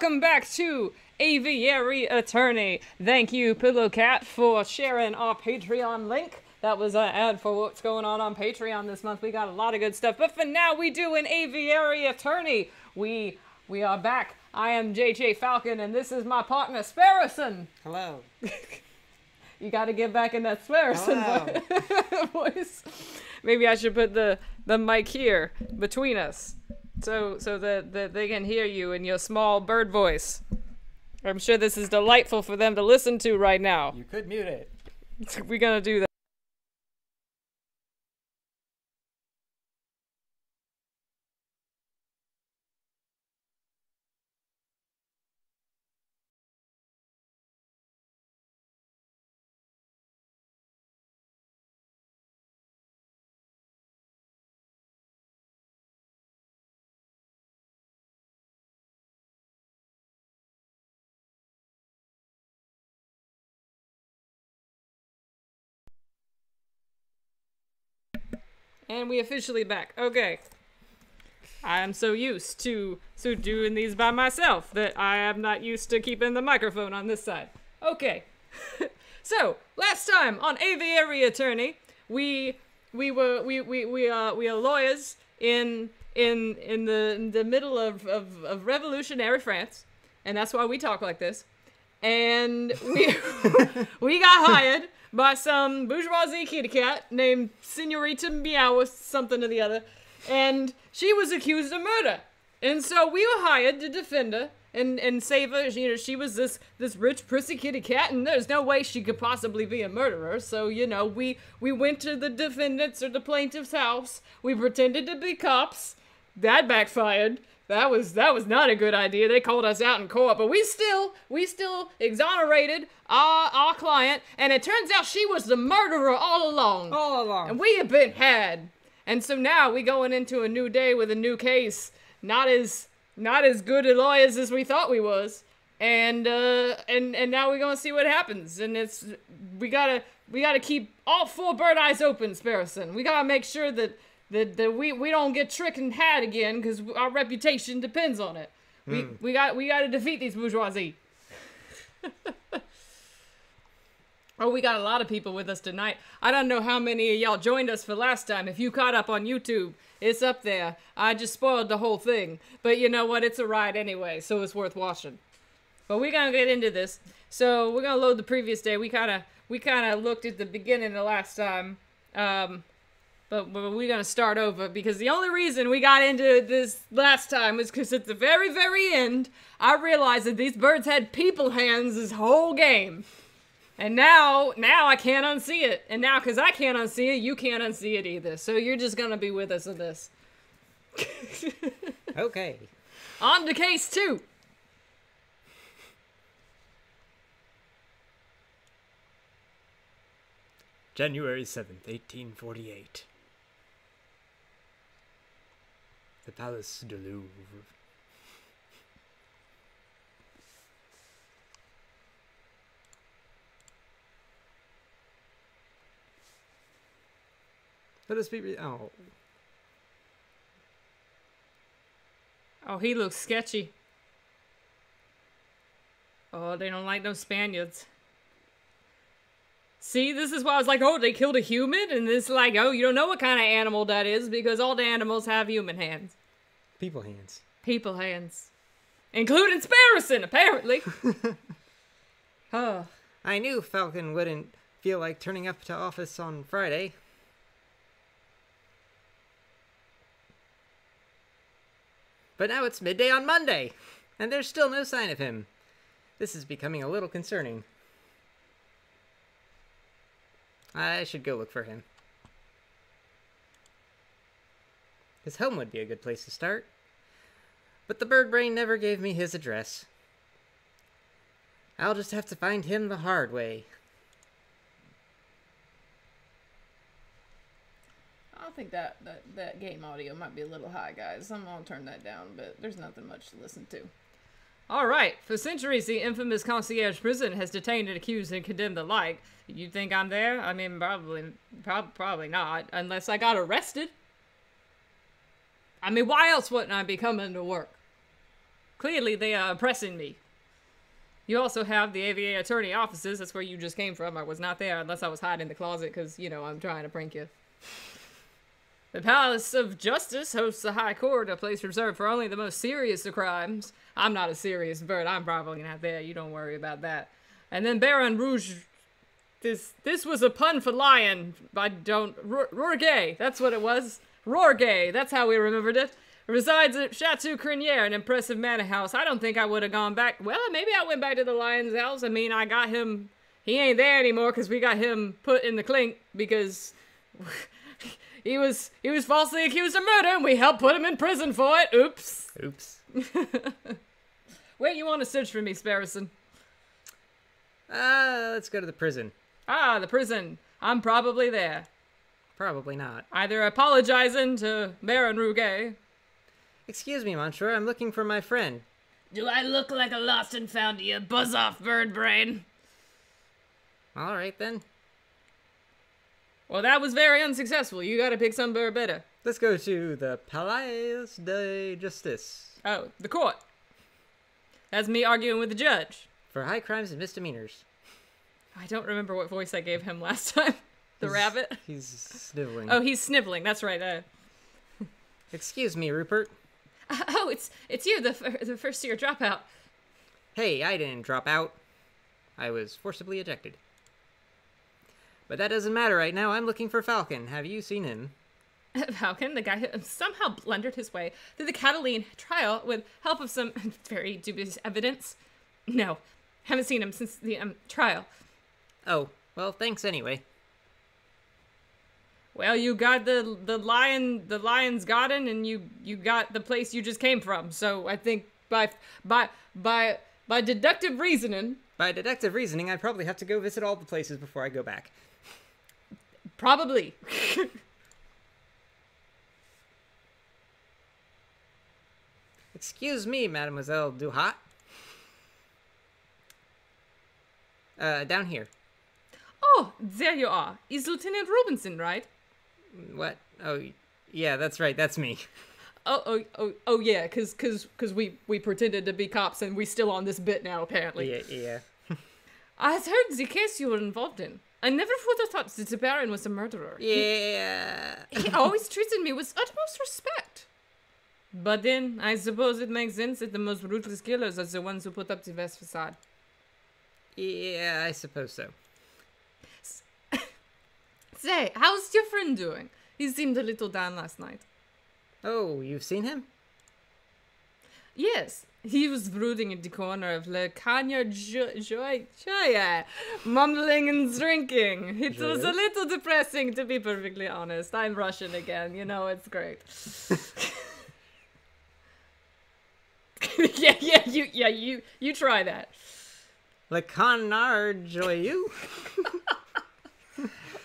Welcome back to Aviary Attorney. Thank you, Pillowcat, for sharing our Patreon link. That was an ad for what's going on Patreon this month. We got a lot of good stuff, but for now, we do an Aviary Attorney. We are back. I am JJ Falcon, and this is my partner, Sparrison. Hello. You got to get back in that Sparrison voice. Maybe I should put the mic here between us. So that they can hear you in your small bird voice. I'm sure this is delightful for them to listen to right now. You could mute it. We're gonna do that. And we officially back. Okay. I am so used to doing these by myself that I am not used to keeping the microphone on this side. Okay. So, last time on Aviary Attorney, we are lawyers in the middle of revolutionary France, and that's why we talk like this. And we got hired by some bourgeoisie kitty cat named Senorita Meow or something or the other, and she was accused of murder. And so we were hired to defend her and save her. You know, she was this rich prissy kitty cat, and there's no way she could possibly be a murderer. So, you know, we went to the defendant's or the plaintiff's house. We pretended to be cops. That backfired. That was not a good idea. They called us out in court, but we still exonerated our client, and it turns out she was the murderer all along. All along. And we have been had. And so now we going into a new day with a new case. Not as good at lawyers as we thought we was. And now we're gonna see what happens. And it's we gotta keep all four bird eyes open, Sparrison. We gotta make sure that we don't get tricked and had again, because our reputation depends on it. We got to defeat these bourgeoisie. Oh, we got a lot of people with us tonight. I don't know how many of y'all joined us for last time. If you caught up on YouTube, it's up there. I just spoiled the whole thing, but you know what? It's a ride anyway, so it's worth watching. But we're gonna get into this. So we're gonna load the previous day. We kind of looked at the beginning the last time. But we're going to start over, because the only reason we got into this last time was because at the very, very end, I realized that these birds had people hands this whole game. And now I can't unsee it. And now, because I can't unsee it, you can't unsee it either. So you're just going to be with us in this. Okay. On to case two. January 7th, 1848. The Palace du Louvre. Let us be Oh, he looks sketchy. Oh, they don't like those Spaniards. See, this is why I was like, oh, they killed a human? And it's like, oh, you don't know what kind of animal that is, because all the animals have human hands. People hands. People hands. Including Sparrison, apparently. Oh. I knew Falcon wouldn't feel like turning up to office on Friday. But now it's midday on Monday, and there's still no sign of him. This is becoming a little concerning. I should go look for him. His home would be a good place to start. But the bird brain never gave me his address. I'll just have to find him the hard way. I think that game audio might be a little high, guys. I'm gonna turn that down, but there's nothing much to listen to. All right. For centuries, the infamous concierge prison has detained and accused and condemned alike. You think I'm there? I mean, probably not, unless I got arrested. I mean, why else wouldn't I be coming to work? Clearly, they are oppressing me. You also have the AVA attorney offices. That's where you just came from. I was not there unless I was hiding in the closet because, you know, I'm trying to prank you. The Palace of Justice hosts the High Court, a place reserved for only the most serious of crimes. I'm not a serious bird. I'm probably not there. You don't worry about that. And then Baron Rouge... This was a pun for lion. I don't... Rourgay. That's what it was. Rourgay. That's how we remembered it. Resides at Chateau Crinière, an impressive manor house. I don't think I would have gone back. Well, maybe I went back to the lion's house. I mean, I got him. He ain't there anymore because we got him put in the clink because he was falsely accused of murder and we helped put him in prison for it. Oops. Oops. Wait, you want to search for me, Sparrison? Let's go to the prison. Ah, the prison. I'm probably there. Probably not. Either apologizing to Baron Rourgay. Excuse me, Monsieur, I'm looking for my friend. Do I look like a lost and found to you? Buzz off, bird brain. All right, then. Well, that was very unsuccessful. You gotta pick some bird better. Let's go to the Palais de Justice. Oh, the court. That's me arguing with the judge. For high crimes and misdemeanors. I don't remember what voice I gave him last time. He's rabbit? He's sniveling. Oh, he's sniveling. That's right. Excuse me, Rupert. Oh, it's you, the first-year dropout. Hey, I didn't drop out. I was forcibly ejected. But that doesn't matter right now. I'm looking for Falcon. Have you seen him? Falcon, the guy who somehow blundered his way through the Cataline trial with help of some very dubious evidence? No, haven't seen him since the trial. Oh, well, thanks anyway. Well, you got the lion's garden, and you got the place you just came from. So I think by deductive reasoning. By deductive reasoning, I probably have to go visit all the places before I go back. Probably. Excuse me, Mademoiselle Duhat. Down here. Oh, there you are. Is Lieutenant Robinson right? What? Oh, yeah, that's right. That's me. Oh, yeah, because we pretended to be cops and we're still on this bit now, apparently. Yeah. I've heard the case you were involved in. I never would have thought that the Baron was a murderer. Yeah. He always treated me with utmost respect. But then, I suppose it makes sense that the most ruthless killers are the ones who put up the best facade. Yeah, I suppose so. Say, how's your friend doing? He seemed a little down last night. Oh, you've seen him? Yes, he was brooding in the corner of Le Cagnard Joya, mumbling and drinking. It was a little depressing, to be perfectly honest. I'm Russian again, you know, it's great. yeah, you try that. Le Cagnard Joya.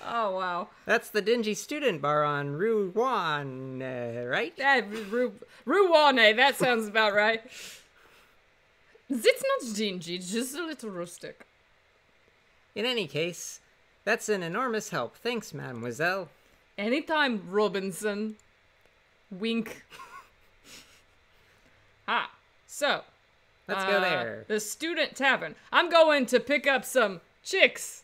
Oh, wow. That's the dingy student bar on Rue One, right? Rue One, that sounds about right. It's not dingy, just a little rustic. In any case, that's an enormous help. Thanks, Mademoiselle. Anytime, Robinson. Wink. Ah, so. Let's go there. The student tavern. I'm going to pick up some chicks.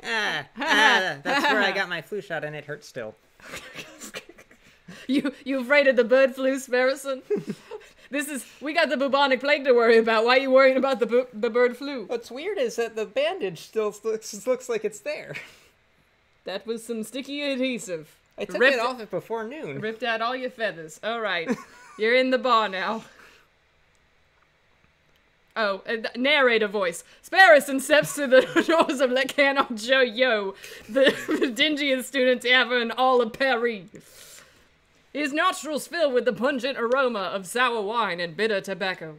That's where I got my flu shot and it hurts still. You afraid of the bird flu, Sparrison? We got the bubonic plague to worry about. Why are you worrying about the bird flu? What's weird is that the bandage still looks like it's there. That was some sticky adhesive. I took it off it before noon. Ripped out all your feathers. All right. You're in the bar now. Oh, narrator voice. Sparrison steps through the doors of Le Canon Joyo, the dingiest student ever in all of Paris. His nostrils fill with the pungent aroma of sour wine and bitter tobacco.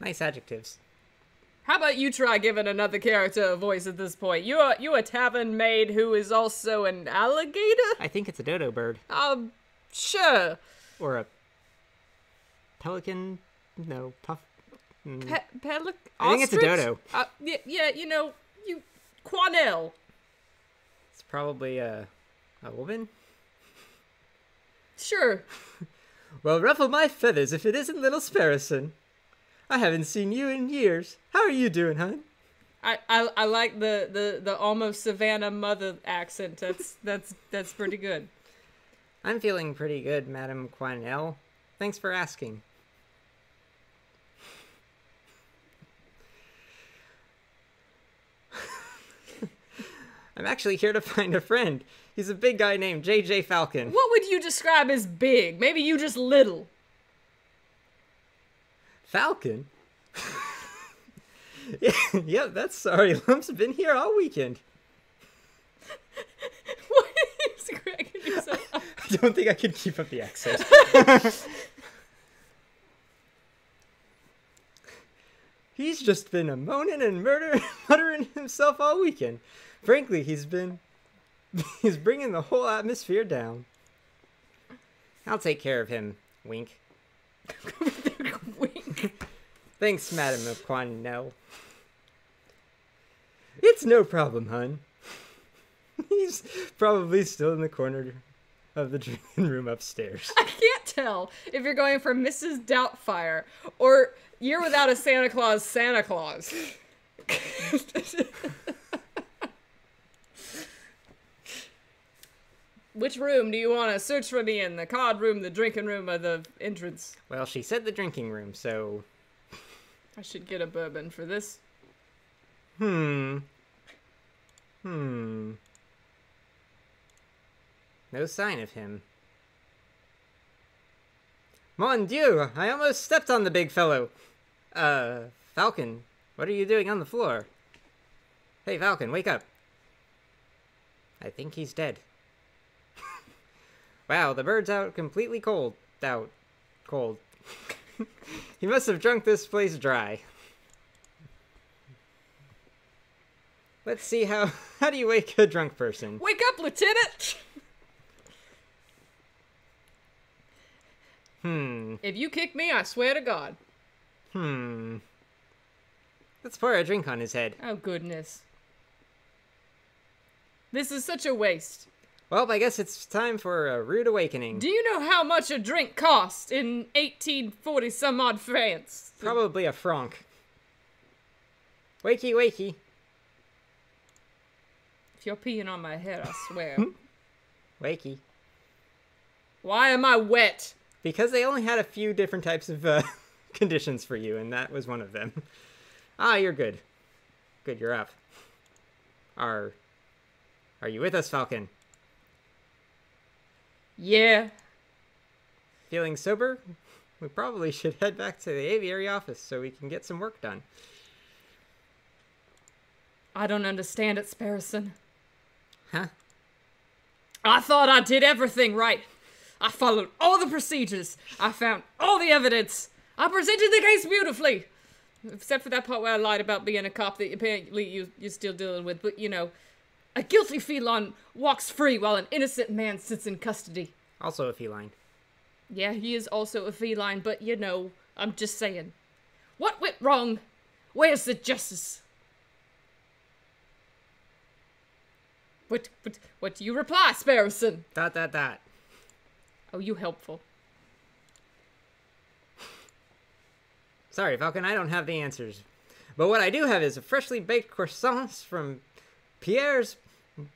Nice adjectives. How about you try giving another character a voice at this point? You're a tavern maid who is also an alligator? I think it's a dodo bird. Sure. Or a pelican? No, puff. I think it's a dodo. Yeah, you know, Quanell. It's probably a woman. Sure. Well, ruffle my feathers if it isn't little Sparrison. I haven't seen you in years. How are you doing, hon? I like the almost Savannah Mother accent. That's pretty good. I'm feeling pretty good, Madame Quinel. Thanks for asking. I'm actually here to find a friend. He's a big guy named J.J. Falcon. What would you describe as big? Maybe you just little. Falcon? Yeah, that's sorry. Lump's been here all weekend. What is cracking yourself up? I don't think I can keep up the accent. He's just been a moaning and muttering himself all weekend. Frankly, he's bringing the whole atmosphere down. I'll take care of him, wink. Wink. Thanks, Madame Quinel. It's no problem, hun. He's probably still in the corner of the dreaming room upstairs. I can't tell if you're going for Mrs. Doubtfire or Year Without a Santa Claus, Santa Claus. Which room do you want to search for me in? The card room, the drinking room, or the entrance? Well, she said the drinking room, so... I should get a bourbon for this. No sign of him. Mon Dieu, I almost stepped on the big fellow. Falcon, what are you doing on the floor? Hey, Falcon, wake up. I think he's dead. Wow, the bird's out completely cold. Out. Cold. He must have drunk this place dry. Let's see how do you wake a drunk person? Wake up, Lieutenant! If you kick me, I swear to God. Let's pour a drink on his head. Oh, goodness. This is such a waste. Well, I guess it's time for a rude awakening. Do you know how much a drink cost in 1840-some-odd France? Probably a franc. Wakey, wakey. If you're peeing on my head, I swear. Wakey. Why am I wet? Because they only had a few different types of conditions for you, and that was one of them. Ah, you're good. Good, you're up. Are you with us, Falcon? Yeah. Feeling sober? We probably should head back to the aviary office so we can get some work done. I don't understand it, Sparrison. Huh? I thought I did everything right. I followed all the procedures. I found all the evidence. I presented the case beautifully. Except for that part where I lied about being a cop that apparently you're still dealing with, but you know... A guilty feline walks free while an innocent man sits in custody. Also a feline. Yeah, he is also a feline, but you know, I'm just saying. What went wrong? Where's the justice? What do you reply, Sparrison? ... Oh, you helpful. Sorry, Falcon, I don't have the answers. But what I do have is a freshly baked croissants from... Pierre's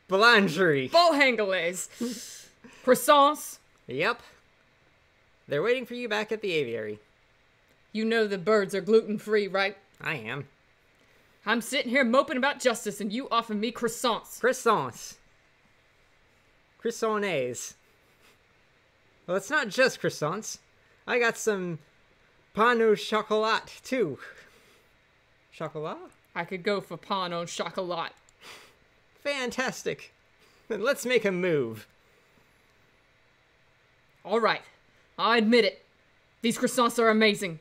Boulangerie. Bohangalaise. Croissants. Yep. They're waiting for you back at the aviary. You know the birds are gluten-free, right? I am. I'm sitting here moping about justice, and you offer me croissants. Croissants. Croissonets. Well, it's not just croissants. I got some pain au chocolat, too. Chocolat? I could go for pain au chocolat. Fantastic. Let's make a move. All right. I admit it. These croissants are amazing.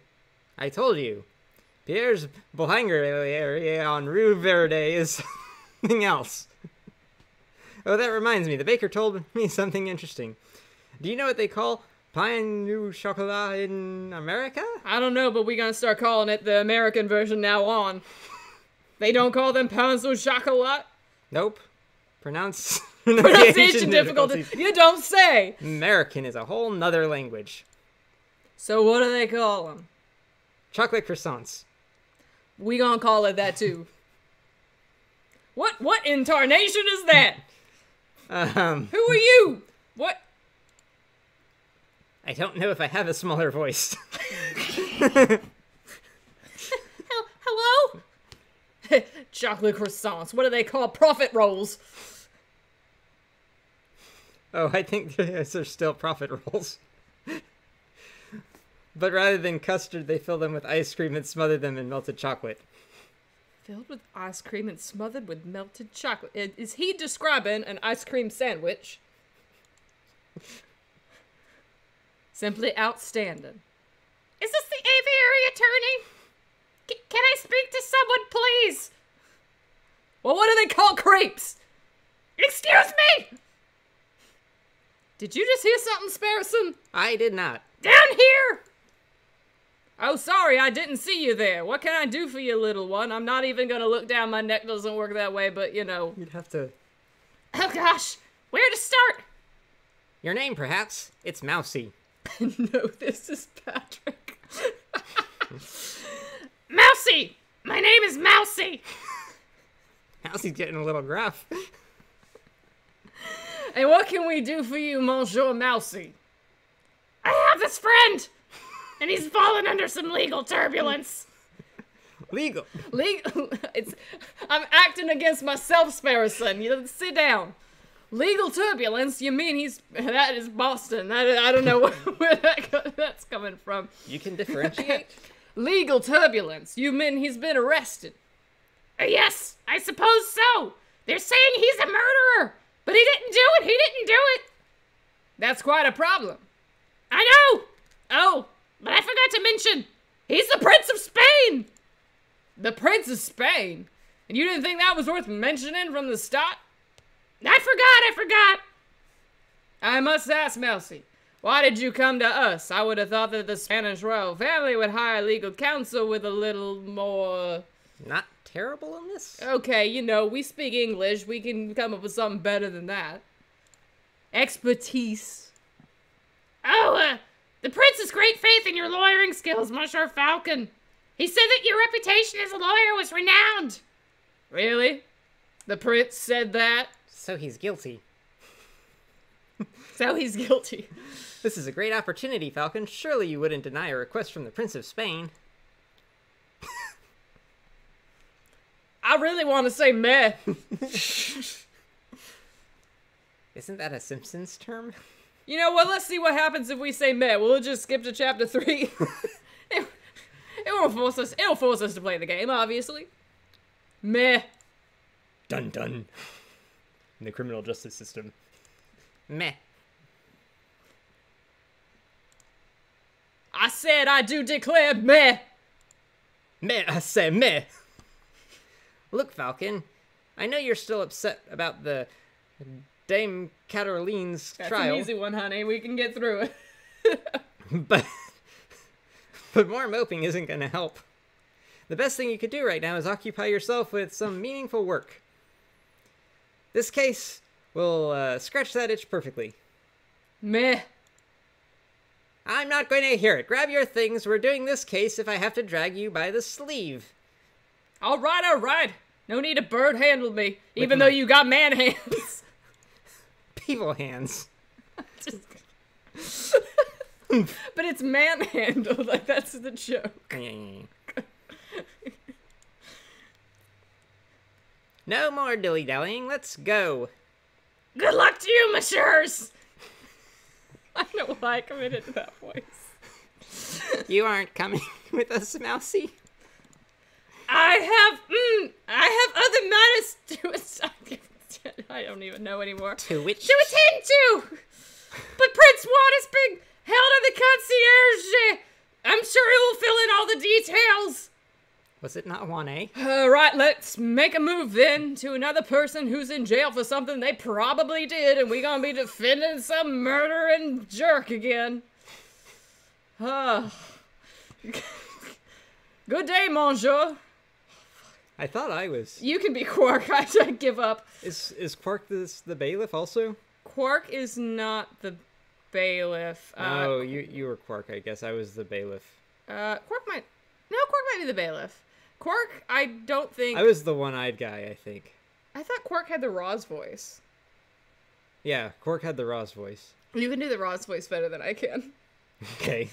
I told you. Pierre's Boulangerie on Rue Verde is something else. Oh, that reminds me. The baker told me something interesting. Do you know what they call pain au chocolat in America? I don't know, but we're going to start calling it the American version now on. They don't call them pains au chocolat? Nope. Pronunciation difficulties. You don't say. American is a whole nother language. So what do they call them? Chocolate croissants. We gonna call it that too. What in tarnation is that? Who are you? What? I don't know if I have a smaller voice. Hello? Chocolate croissants. What do they call profit rolls? Oh, I think they're still profit rolls. But rather than custard, they fill them with ice cream and smother them in melted chocolate. Filled with ice cream and smothered with melted chocolate. Is he describing an ice cream sandwich? Simply outstanding. Is this the aviary attorney? Can I speak to someone, please? Well, what do they call crepes? Excuse me! Did you just hear something, Sparrison? I did not. Down here! Oh, sorry, I didn't see you there. What can I do for you, little one? I'm not even gonna look down. My neck doesn't work that way, but, you know. You'd have to... Oh, gosh. Where to start? Your name, perhaps? It's Mousy. No, this is Patrick. Mousy! My name is Mousy! Mousy's getting a little gruff. And what can we do for you, Monsieur Mousy? I have this friend! And he's fallen under some legal turbulence. Legal? Legal. I'm acting against myself, Sparrison. You sit down. Legal turbulence? You mean he's... That is Boston. I don't know where that's coming from. You can differentiate. Legal turbulence? You mean he's been arrested? Yes, I suppose so. They're saying he's a murderer. But he didn't do it. He didn't do it. That's quite a problem. I know. Oh. But I forgot to mention, he's the Prince of Spain! The Prince of Spain? And you didn't think that was worth mentioning from the start? I forgot! I must ask, Mousy, why did you come to us? I would have thought that the Spanish royal family would hire legal counsel with a little more... Not terrible in this? Okay, you know, we speak English. We can come up with something better than that. Expertise. The prince has great faith in your lawyering skills, Monsieur Falcon. He said that your reputation as a lawyer was renowned. Really? The prince said that? So he's guilty. So he's guilty. This is a great opportunity, Falcon. Surely you wouldn't deny a request from the Prince of Spain. I really want to say meh. Isn't that a Simpsons term? You know what? Well, let's see what happens if we say meh. We'll just skip to chapter 3. It'll force us to play the game, obviously. Meh. Dun dun. In the criminal justice system. Meh. I said I do declare meh. Meh, I say meh. Look, Falcon. I know you're still upset about the... Dame Cataline's trial. That's an easy one, honey. We can get through it. But more moping isn't going to help. The best thing you could do right now is occupy yourself with some meaningful work. This case will scratch that itch perfectly. Meh. I'm not going to hear it. Grab your things. We're doing this case if I have to drag you by the sleeve. All right, all right. No need to bird handle me, even though you got man hands. Evil hands. But it's manhandled, like that's the joke. No more dilly-dallying, let's go. Good luck to you, messieurs! I don't know why I committed to that voice. You aren't coming with us, Mousy? I have other matters to... I don't even know anymore. To which? To attend to! But Prince Juan is being held in the concierge! I'm sure he will fill in all the details! Was it not Juan A? Alright, let's make a move then to another person who's in jail for something they probably did, and we're gonna be defending some murdering jerk again. Good day, monsieur. I thought I was. You can be Quark. I give up. Is Quark the bailiff also? Quark is not the bailiff. Oh, you were Quark, I guess. I was the bailiff. Quark might... No, I do the bailiff. Quark, I don't think... I was the one-eyed guy, I think. I thought Quark had the Roz voice. Yeah, Quark had the Roz voice. You can do the Roz voice better than I can. Okay.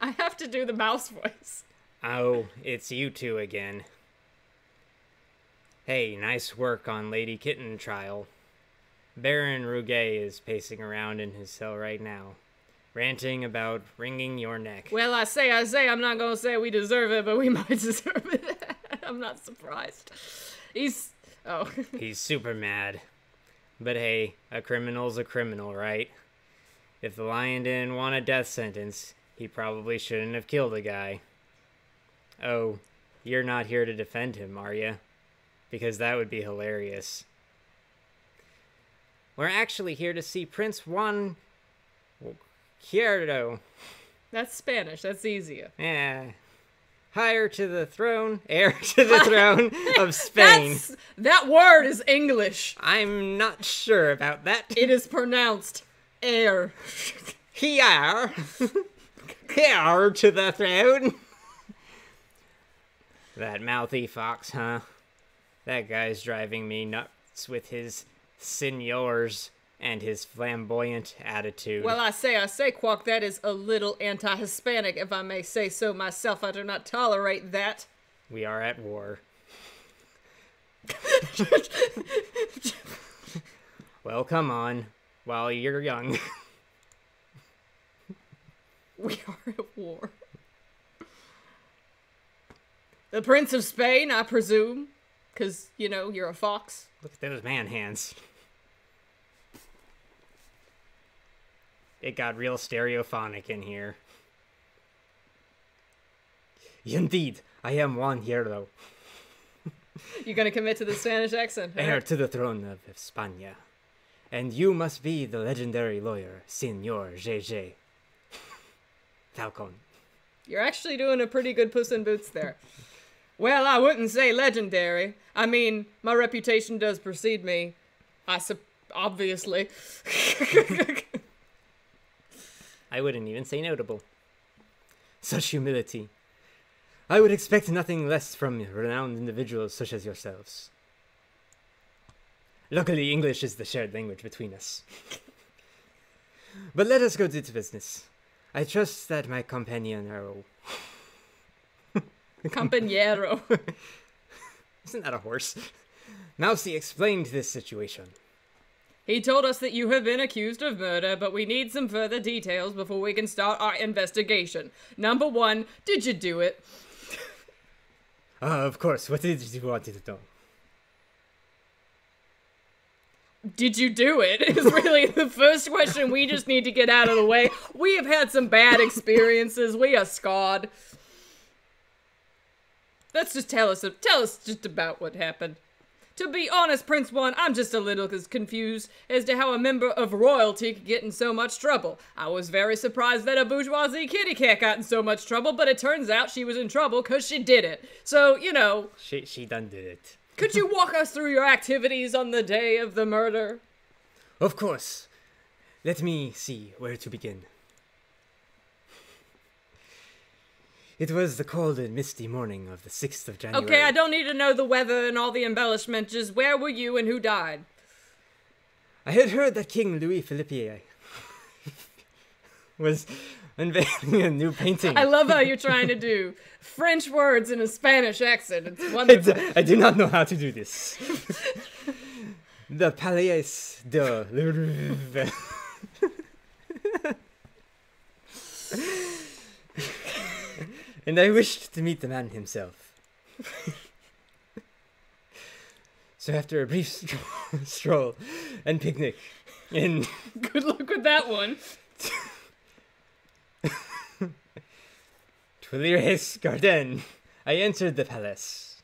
I have to do the mouse voice. Oh, it's you two again. Hey, nice work on Lady Kitten trial. Baron Rouget is pacing around in his cell right now, ranting about wringing your neck. Well, I say, I'm not gonna say we deserve it, but we might deserve it. I'm not surprised. He's super mad. But hey, a criminal's a criminal, right? If the lion didn't want a death sentence, he probably shouldn't have killed a guy. Oh, you're not here to defend him, are you? Because that would be hilarious. We're actually here to see Prince Juan Guerrero. That's Spanish. That's easier. Yeah. Heir to the throne of Spain. That word is English. I'm not sure about that. It is pronounced heir. Heir to the throne. That mouthy fox, huh? That guy's driving me nuts with his... Señors and his flamboyant attitude. Well, I say, Quark, that is a little anti-Hispanic, if I may say so myself. I do not tolerate that. We are at war. Well, come on, while you're young. We are at war. The Prince of Spain, I presume, because, you know, you're a fox. Look at those man hands. It got real stereophonic in here. Indeed, I am Juan Guerrero. You're going to commit to the Spanish accent, huh? Heir to the throne of España. And you must be the legendary lawyer, Señor J.J. Falcon. You're actually doing a pretty good Puss in Boots there. Well, I wouldn't say legendary. I mean, my reputation does precede me. Obviously. I wouldn't even say notable. Such humility. I would expect nothing less from renowned individuals such as yourselves. Luckily, English is the shared language between us. But let us go to business. I trust that my companion Arrow... Compañero. Isn't that a horse? Mousy explained this situation. He told us that you have been accused of murder, but we need some further details before we can start our investigation. Number one, did you do it? Of course. What did you want to know? Did you do it? Is really the first question we just need to get out of the way. We have had some bad experiences. We are scarred. Let's just tell us just about what happened. To be honest, Prince Juan, I'm just a little confused as to how a member of royalty could get in so much trouble. I was very surprised that a bourgeoisie kitty cat got in so much trouble, but it turns out she was in trouble because she did it. So, you know... She done did it. Could you walk us through your activities on the day of the murder? Of course. Let me see where to begin. It was the cold and misty morning of the 6th of January. Okay, I don't need to know the weather and all the embellishments. Just where were you and who died? I had heard that King Louis-Philippe was unveiling a new painting. I love how you're trying to do French words in a Spanish accent. It's wonderful. I do not know how to do this. The Palais de Louvre. And I wished to meet the man himself. So after a brief stroll and picnic in... Good luck with that one. Tuileries Garden, I entered the palace.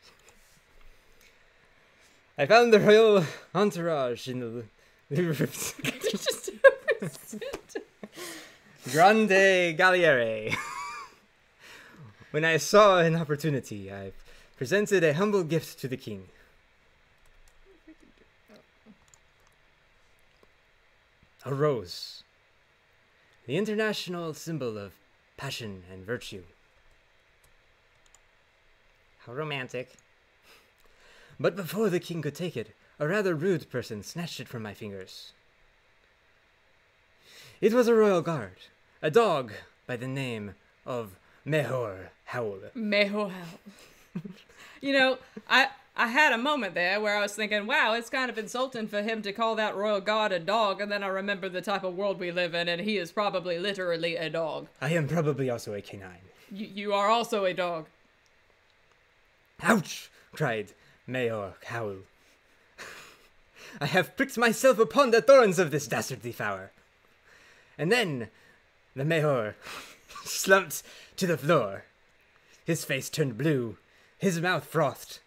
I found the royal entourage in the... Grande Galliere. When I saw an opportunity, I presented a humble gift to the king. A rose. The international symbol of passion and virtue. How romantic. But before the king could take it, a rather rude person snatched it from my fingers. It was a royal guard, a dog by the name of Mehor Howl. Mehor Howl. You know, I had a moment there where I was thinking, wow, it's kind of insulting for him to call that royal guard a dog, and then I remember the type of world we live in, and he is probably literally a dog. I am probably also a canine. You are also a dog. Ouch! Cried Mehor Howl. I have pricked myself upon the thorns of this dastardly flower. And then the Mehor slumped to the floor. His face turned blue, his mouth frothed,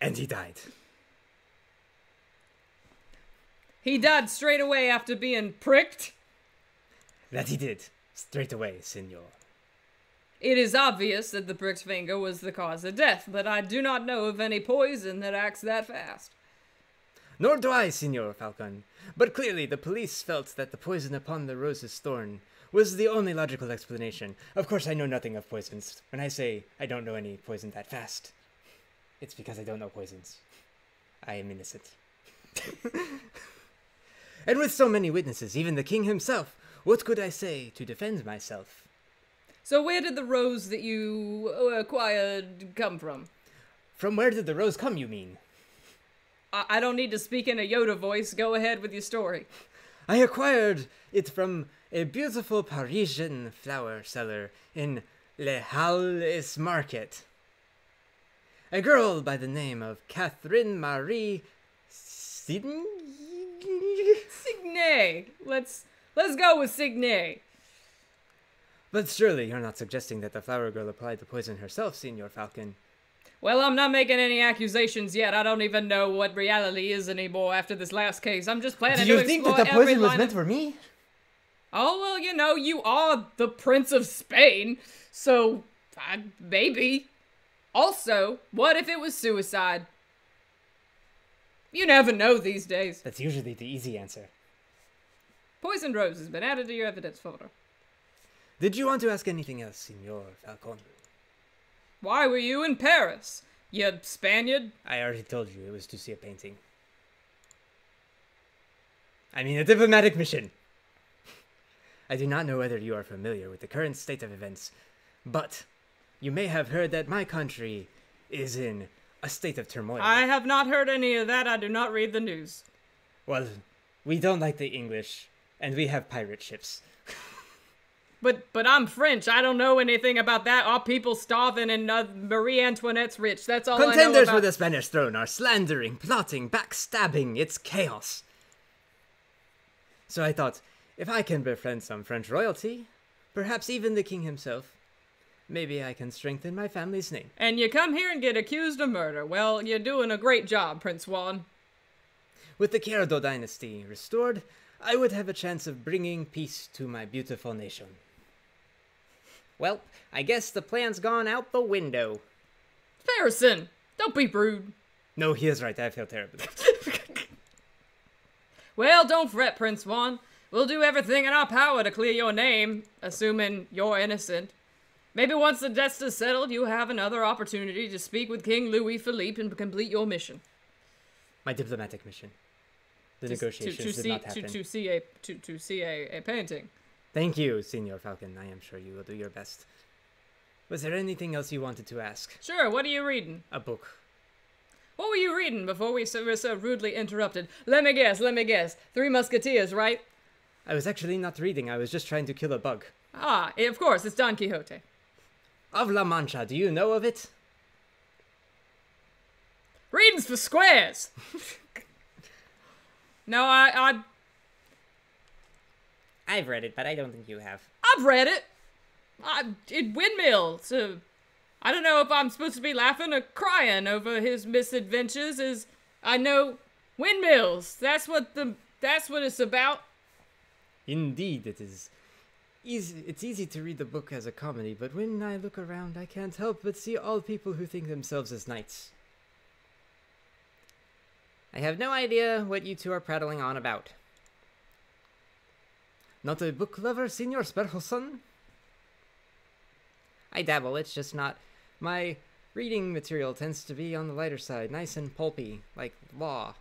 and he died. He died straight away after being pricked? That he did. Straight away, senor. It is obvious that the pricked finger was the cause of death, but I do not know of any poison that acts that fast. Nor do I, Senor Falcon. But clearly the police felt that the poison upon the rose's thorn was the only logical explanation. Of course, I know nothing of poisons. When I say I don't know any poison that fast, it's because I don't know poisons. I am innocent. And with so many witnesses, even the king himself, what could I say to defend myself? So where did the rose that you acquired come from? From where did the rose come, you mean? I don't need to speak in a Yoda voice. Go ahead with your story. I acquired it from a beautiful Parisian flower seller in Le Halles Market. A girl by the name of Catherine Marie Signet. Let's go with Signet. But surely you're not suggesting that the flower girl applied the poison herself, Senor Falcon. Well, I'm not making any accusations yet. I don't even know what reality is anymore after this last case. I'm just planning to explore every line. Do you think that the poison was meant for me? Oh, well, you know, you are the Prince of Spain, so maybe. Also, what if it was suicide? You never know these days. That's usually the easy answer. Poisoned rose has been added to your evidence folder. Did you want to ask anything else, Senor Falcon? Why were you in Paris, you Spaniard? I already told you it was to see a painting. I mean, a diplomatic mission. I do not know whether you are familiar with the current state of events, but you may have heard that my country is in a state of turmoil. I have not heard any of that. I do not read the news. Well, we don't like the English, and we have pirate ships. But I'm French. I don't know anything about that. Our people starving and Marie Antoinette's rich. That's all I know about. Contenders for the Spanish throne are slandering, plotting, backstabbing. It's chaos. So I thought, if I can befriend some French royalty, perhaps even the king himself, maybe I can strengthen my family's name. And you come here and get accused of murder. Well, you're doing a great job, Prince Juan. With the Queredo dynasty restored, I would have a chance of bringing peace to my beautiful nation. Well, I guess the plan's gone out the window. Farrison, don't be rude. No, he is right. I feel terrible. Well, don't fret, Prince Juan. We'll do everything in our power to clear your name, assuming you're innocent. Maybe once the dust is settled, you have another opportunity to speak with King Louis-Philippe and complete your mission. My diplomatic mission. The negotiations did not happen. To see a painting. Thank you, Senor Falcon. I am sure you will do your best. Was there anything else you wanted to ask? Sure, what are you reading? A book. What were you reading before we were so rudely interrupted? Let me guess. Three Musketeers, right? I was actually not reading. I was just trying to kill a bug. Ah, of course, it's Don Quixote. Of La Mancha, do you know of it? Readings for squares! No, I've read it, but I don't think you have. I've read it! It windmill, so I don't know if I'm supposed to be laughing or crying over his misadventures. I know windmills. That's what it's about. Indeed, it is. It's easy to read the book as a comedy, but when I look around, I can't help but see all people who think themselves as knights. I have no idea what you two are prattling on about. Not a book lover, Senor Sperholson? I dabble, it's just not my Reading material tends to be on the lighter side, nice and pulpy, like law.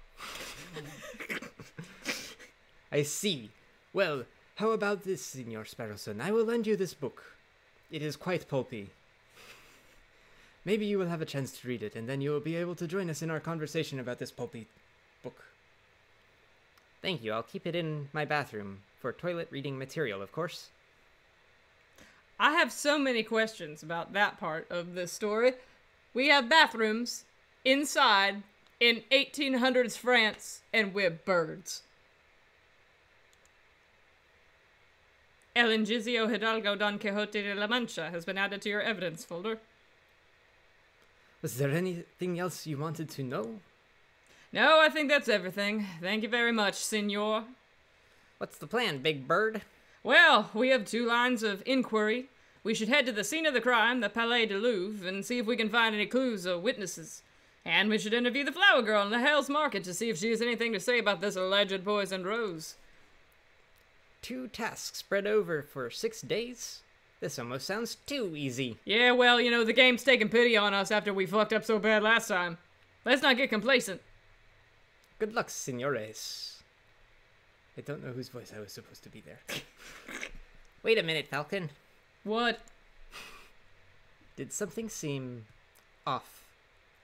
I see. Well, how about this, Signor Sparrowson? I will lend you this book. It is quite pulpy. Maybe you will have a chance to read it, and then you will be able to join us in our conversation about this pulpy book. Thank you. I'll keep it in my bathroom for toilet reading material, of course. I have so many questions about that part of the story. We have bathrooms inside in 1800s France, and we're birds. El Ingizio Hidalgo Don Quixote de la Mancha has been added to your evidence folder. Was there anything else you wanted to know? No, I think that's everything. Thank you very much, Senor. What's the plan, Big Bird? Well, we have two lines of inquiry. We should head to the scene of the crime, the Palais du Louvre, and see if we can find any clues or witnesses. And we should interview the flower girl in the Hell's Market to see if she has anything to say about this alleged poisoned rose. Two tasks spread over for 6 days? This almost sounds too easy. Yeah, well, you know, the game's taking pity on us after we fucked up so bad last time. Let's not get complacent. Good luck, senores. I don't know whose voice I was supposed to be there. Wait a minute, Falcon. What? Did something seem off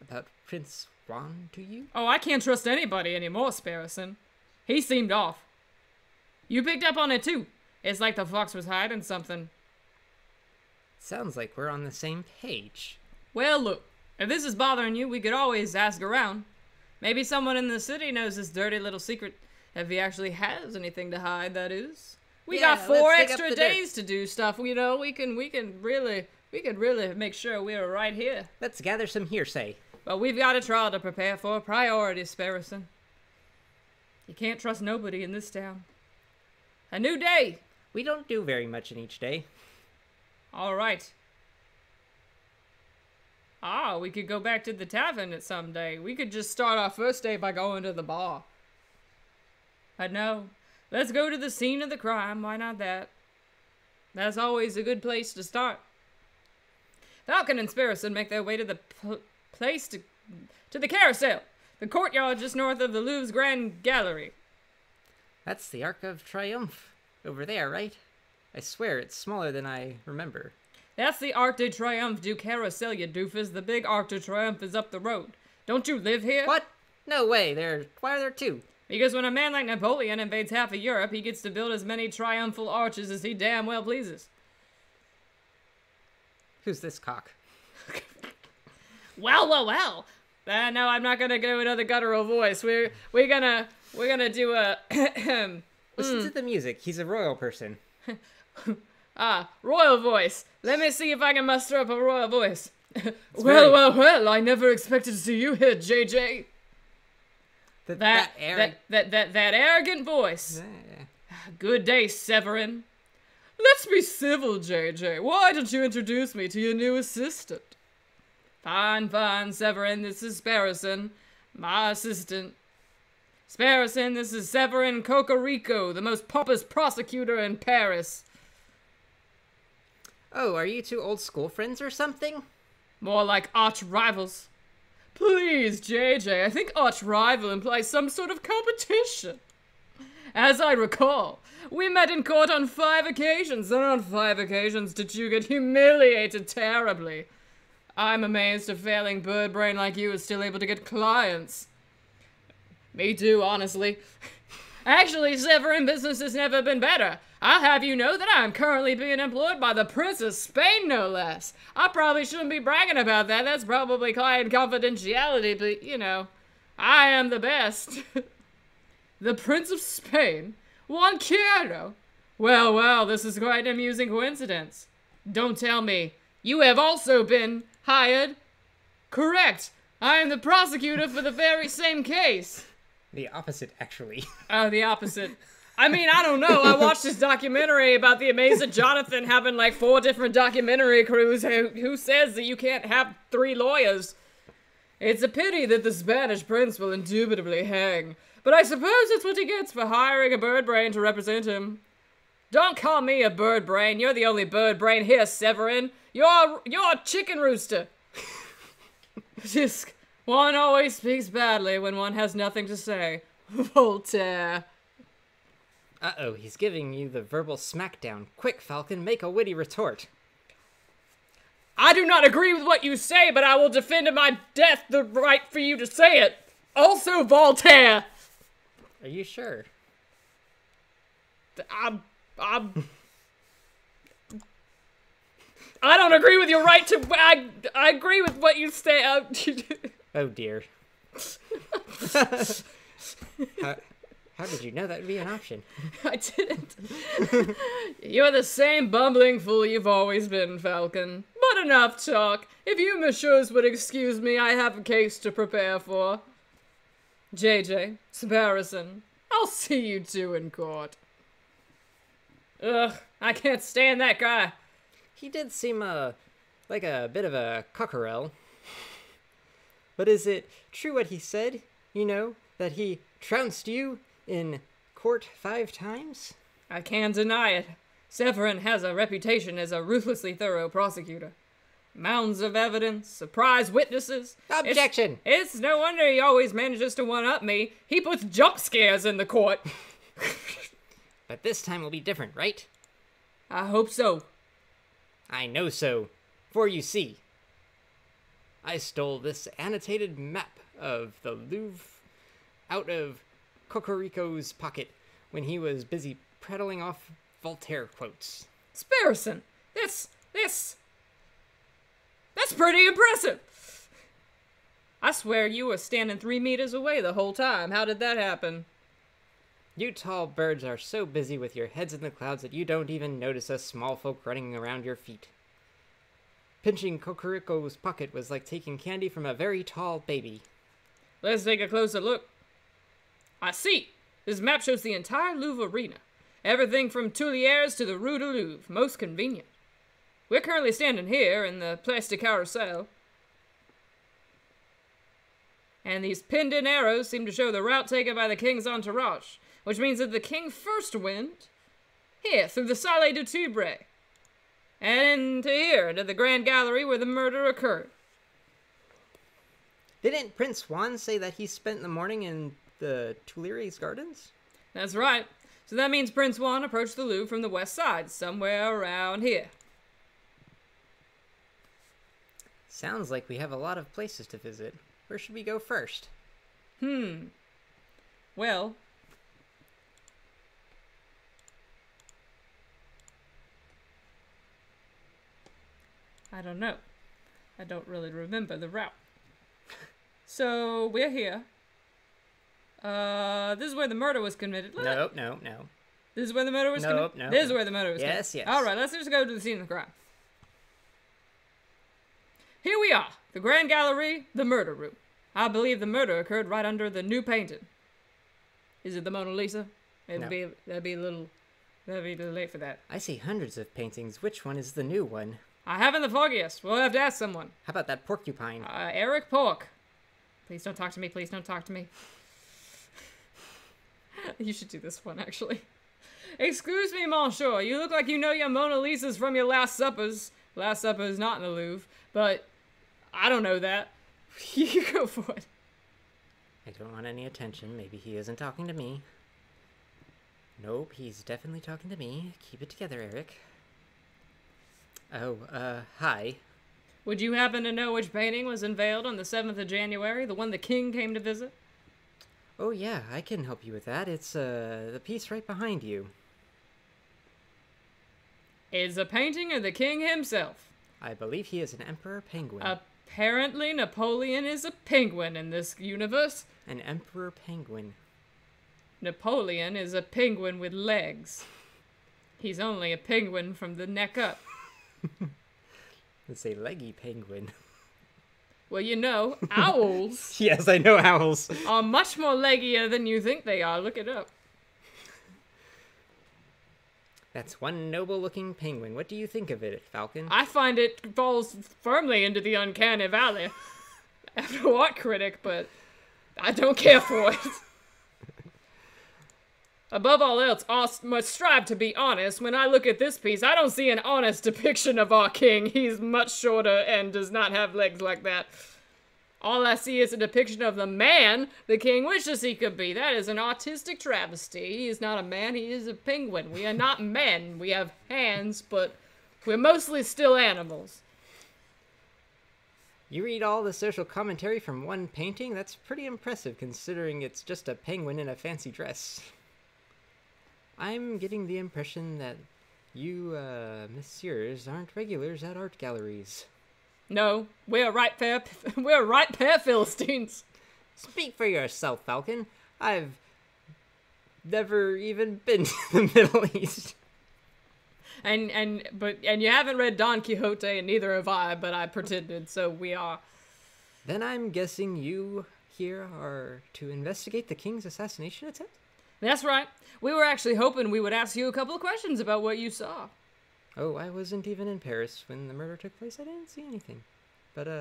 about Prince Juan to you? Oh, I can't trust anybody anymore, Sparrowson. He seemed off. You picked up on it, too. It's like the fox was hiding something. Sounds like we're on the same page. Well, look, if this is bothering you, we could always ask around. Maybe someone in the city knows this dirty little secret. If he actually has anything to hide, that is. We got 4 extra days to do stuff, you know. We could really make sure we're right here. Let's gather some hearsay. But we've got a trial to prepare for. Priorities, Sparrowson. You can't trust nobody in this town. A new day! We don't do very much in each day. All right. Ah, we could go back to the tavern at some day. We could just start our first day by going to the bar. I know. Let's go to the scene of the crime. Why not that? That's always a good place to start. Falcon and Sparrowson make their way to the place to the carousel, the courtyard just north of the Louvre's Grand Gallery. That's the Arc of Triomphe over there, right? I swear it's smaller than I remember. That's the Arc de Triomphe du Carousel, you doofus. The big Arc de Triomphe is up the road. Don't you live here? What? No way. Why are there two? Because when a man like Napoleon invades half of Europe, he gets to build as many triumphal arches as he damn well pleases. Who's this cock? Well, well, well. No, I'm not gonna do another guttural voice. We're gonna do a. Listen to the music. He's a royal person. Royal voice. Let me see if I can muster up a royal voice. Well, well, well. I never expected to see you here, JJ. That arrogant voice. Good day, Severin. Let's be civil, JJ. Why don't you introduce me to your new assistant? Fine, fine, Severin. This is Sparrowson, my assistant. Sparrowson, this is Severin Cocorico, the most pompous prosecutor in Paris. Oh, are you two old school friends or something? More like arch-rivals. Please, JJ, I think arch-rival implies some sort of competition. As I recall, we met in court on 5 occasions, and on 5 occasions did you get humiliated terribly. I'm amazed a failing bird brain like you is still able to get clients. Me too, honestly. Actually, Severin, business has never been better. I'll have you know that I'm currently being employed by the Prince of Spain, no less. I probably shouldn't be bragging about that. That's probably client confidentiality, but, you know, I am the best. The Prince of Spain? Juan Quiero? Well, well, this is quite an amusing coincidence. Don't tell me. You have also been hired. Correct. I am the prosecutor for the very same case. The opposite, actually. Oh, the opposite. I mean, I don't know. I watched this documentary about the amazing Jonathan having like 4 different documentary crews. Who says that you can't have 3 lawyers? It's a pity that the Spanish prince will indubitably hang. But I suppose that's what he gets for hiring a bird brain to represent him. Don't call me a bird brain. You're the only bird brain here, Severin. You're a chicken rooster. Disc. One always speaks badly when one has nothing to say. Voltaire. Uh-oh, he's giving you the verbal smackdown. Quick, Falcon, make a witty retort. I do not agree with what you say, but I will defend to my death the right for you to say it. Also, Voltaire. Are you sure? I don't agree with your right to... I agree with what you say. Oh, dear. How did you know that would be an option? I didn't. You're the same bumbling fool you've always been, Falcon. But enough talk. If you messieurs would excuse me, I have a case to prepare for. JJ, Sparrison, I'll see you two in court. Ugh, I can't stand that guy. He did seem like a bit of a cockerel. But is it true what he said? You know, that he trounced you in court 5 times? I can't deny it. Severin has a reputation as a ruthlessly thorough prosecutor. Mounds of evidence, surprise witnesses. Objection! It's no wonder he always manages to one-up me. He puts jump scares in the court. But this time will be different, right? I hope so. I know so, for you see, I stole this annotated map of the Louvre out of Cocorico's pocket when he was busy prattling off Voltaire quotes. Sparrison, that's pretty impressive. I swear you were standing 3 meters away the whole time. How did that happen? You tall birds are so busy with your heads in the clouds that you don't even notice us small folk running around your feet. Pinching Cocorico's pocket was like taking candy from a very tall baby. Let's take a closer look. I see! This map shows the entire Louvre arena. Everything from Tuileries to the Rue du Louvre. Most convenient. We're currently standing here in the Place de Carousel. And these pinned-in arrows seem to show the route taken by the king's entourage, which means that the king first went here, through the Salle du Tibre, and into here, into the Grand Gallery where the murder occurred. Didn't Prince Juan say that he spent the morning in the Tuileries Gardens? That's right. So that means Prince Juan approached the Louvre from the west side, somewhere around here. Sounds like we have a lot of places to visit. Where should we go first? Well... I don't know. I don't really remember the route. So, we're here. This is where the murder was committed. No. This is where the murder was committed? No. This is where the murder was committed? Yes. Alright, let's just go to the scene of the crime. Here we are. The Grand Gallery, the murder room. I believe the murder occurred right under the new painting. Is it the Mona Lisa? That'd be a little late for that. I see hundreds of paintings. Which one is the new one? I haven't the foggiest. We'll have to ask someone. How about that porcupine? Eric Pork. Please don't talk to me. Please don't talk to me. You should do this one, actually. Excuse me, monsieur. You look like you know your Mona Lisa's from your Last Suppers. Last Supper is not in the Louvre, but I don't know that. You go for it. I don't want any attention. Maybe he isn't talking to me. Nope, he's definitely talking to me. Keep it together, Eric. Oh, hi. Would you happen to know which painting was unveiled on the 7th of January, the one the king came to visit? Oh, yeah, I can help you with that. It's, the piece right behind you. It's a painting of the king himself. I believe he is an emperor penguin. Apparently Napoleon is a penguin in this universe. An emperor penguin. Napoleon is a penguin with legs. He's only a penguin from the neck up. It's a leggy penguin. Well, you know, owls... Yes, I know owls. ...are much more leggier than you think they are. Look it up. That's one noble-looking penguin. What do you think of it, Falcon? I find it falls firmly into the uncanny valley. After an art critic, but I don't care for it. Above all else, I must strive to be honest. When I look at this piece, I don't see an honest depiction of our king. He's much shorter and does not have legs like that. All I see is a depiction of the man the king wishes he could be. That is an autistic travesty. He is not a man, he is a penguin. We are not men. We have hands, but we're mostly still animals. You read all the social commentary from one painting? That's pretty impressive, considering it's just a penguin in a fancy dress. I'm getting the impression that you, messieurs, aren't regulars at art galleries. No, we're right fair Philistines. Speak for yourself, Falcon. I've never even been to the Middle East. And you haven't read Don Quixote, and neither have I, but I pretended, so we are. Then I'm guessing you here are to investigate the king's assassination attempt? That's right. We were actually hoping we would ask you a couple of questions about what you saw. Oh, I wasn't even in Paris when the murder took place. I didn't see anything. But, I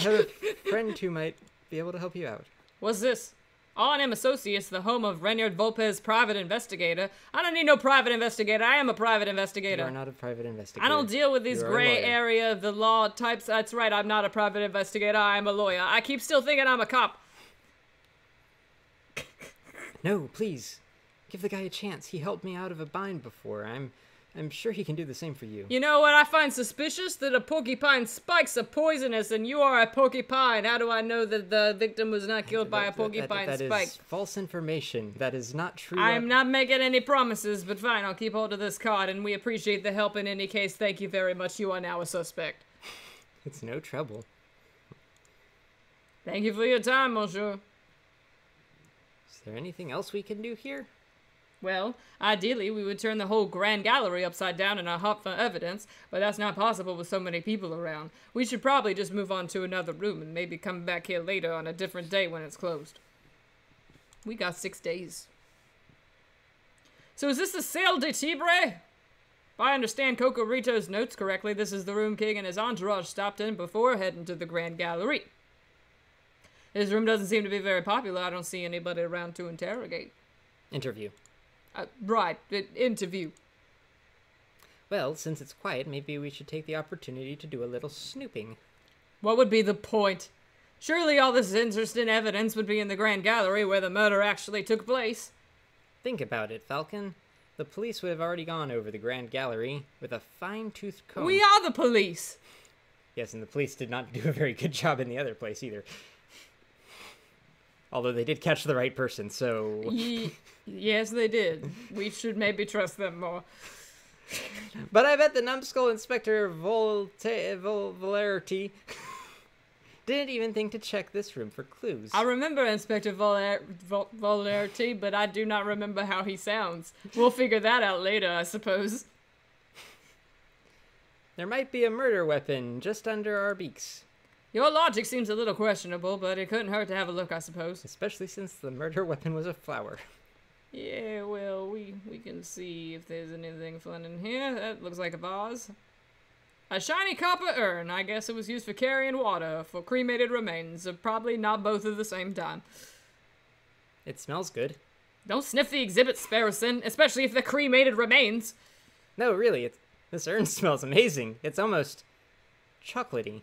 have a friend who might be able to help you out. What's this? R&M Associates, the home of Reynard Volpe's private investigator. I don't need no private investigator. I am a private investigator. You are not a private investigator. I don't deal with these gray area of the law types. That's right. I'm not a private investigator. I am a lawyer. I keep still thinking I'm a cop. No, please. Give the guy a chance. He helped me out of a bind before. I'm sure he can do the same for you. You know what I find suspicious? That a porcupine spikes are poisonous and you are a porcupine. How do I know that the victim was not killed by a porcupine spike? That is false information. That is not true. I'm not making any promises, but fine, I'll keep hold of this card, and we appreciate the help in any case. Thank you very much. You are now a suspect. It's no trouble. Thank you for your time, monsieur. Is there anything else we can do here? Well, ideally, we would turn the whole Grand Gallery upside down in our hunt for evidence, but that's not possible with so many people around. We should probably just move on to another room and maybe come back here later on a different day when it's closed. We got 6 days. So is this the Salle de Tibre? If I understand Cocorito's notes correctly, this is the room King and his entourage stopped in before heading to the Grand Gallery. This room doesn't seem to be very popular. I don't see anybody around to interrogate. Interview. Right, interview. Well, since it's quiet, maybe we should take the opportunity to do a little snooping. What would be the point? Surely all this interesting evidence would be in the Grand Gallery where the murder actually took place. Think about it, Falcon. The police would have already gone over the Grand Gallery with a fine-toothed comb. We are the police! Yes, and the police did not do a very good job in the other place either. Although they did catch the right person, so... Yes, they did. We should maybe trust them more. But I bet the numbskull Inspector Volarity didn't even think to check this room for clues. I remember Inspector Volarity, but I do not remember how he sounds. We'll figure that out later, I suppose. There might be a murder weapon just under our beaks. Your logic seems a little questionable, but it couldn't hurt to have a look, I suppose. Especially since the murder weapon was a flower. Yeah, well, we can see if there's anything fun in here. That looks like a vase. A shiny copper urn. I guess it was used for carrying water, for cremated remains. Probably not both at the same time. It smells good. Don't sniff the exhibits, Sparrison, especially if they're cremated remains. No, really, this urn smells amazing. It's almost chocolatey.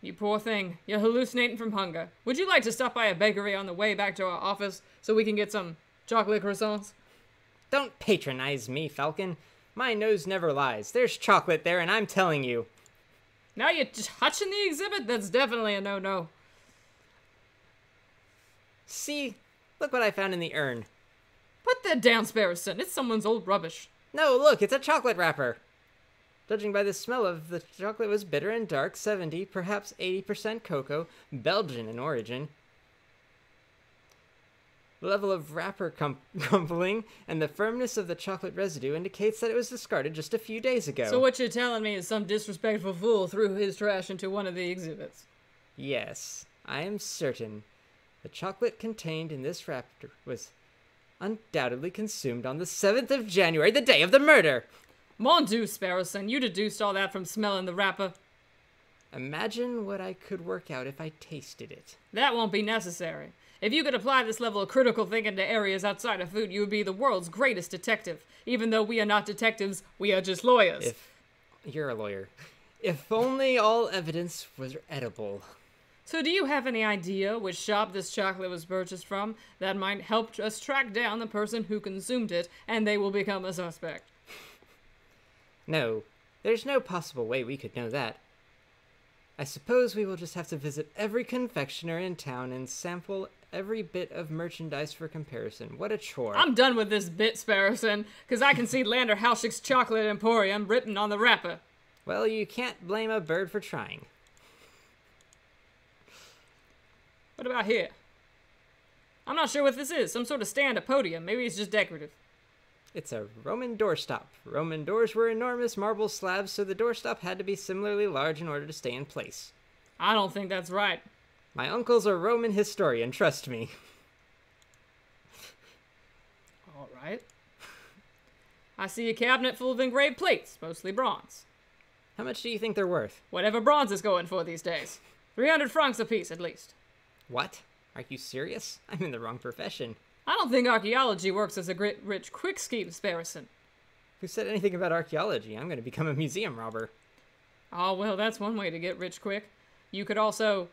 You poor thing. You're hallucinating from hunger. Would you like to stop by a bakery on the way back to our office so we can get some chocolate croissants? Don't patronize me, Falcon. My nose never lies. There's chocolate there, and I'm telling you. Now you're touching the exhibit? That's definitely a no-no. See? Look what I found in the urn. Put that down, Sparrison. It's someone's old rubbish. No, look. It's a chocolate wrapper. Judging by the smell of the chocolate was bitter and dark, 70, perhaps 80% cocoa, Belgian in origin. The level of wrapper crumbling and the firmness of the chocolate residue indicates that it was discarded just a few days ago. So what you're telling me is some disrespectful fool threw his trash into one of the exhibits. Yes, I am certain. The chocolate contained in this wrapper was undoubtedly consumed on the 7th of January, the day of the murder. Mon Dieu, Sparrison, you deduced all that from smelling the wrapper. Imagine what I could work out if I tasted it. That won't be necessary. If you could apply this level of critical thinking to areas outside of food, you would be the world's greatest detective. Even though we are not detectives, we are just lawyers. If You're a lawyer. If only all evidence was edible. So do you have any idea which shop this chocolate was purchased from? That might help us track down the person who consumed it, and they will become a suspect. No, there's no possible way we could know that. I suppose we will just have to visit every confectioner in town and sample every bit of merchandise for comparison. What a chore. I'm done with this bit, Sparrison, because I can see Lander Halschick's Chocolate Emporium written on the wrapper. Well, you can't blame a bird for trying. What about here? I'm not sure what this is. Some sort of stand, a podium. Maybe it's just decorative. It's a Roman doorstop. Roman doors were enormous marble slabs, so the doorstop had to be similarly large in order to stay in place. I don't think that's right. My uncle's a Roman historian, trust me. All right. I see a cabinet full of engraved plates, mostly bronze. How much do you think they're worth? Whatever bronze is going for these days. 300 francs apiece, at least. What? Are you serious? I'm in the wrong profession. I don't think archaeology works as a rich quick scheme, Sparrison. Who said anything about archaeology? I'm going to become a museum robber. Oh, well, that's one way to get rich quick. You could also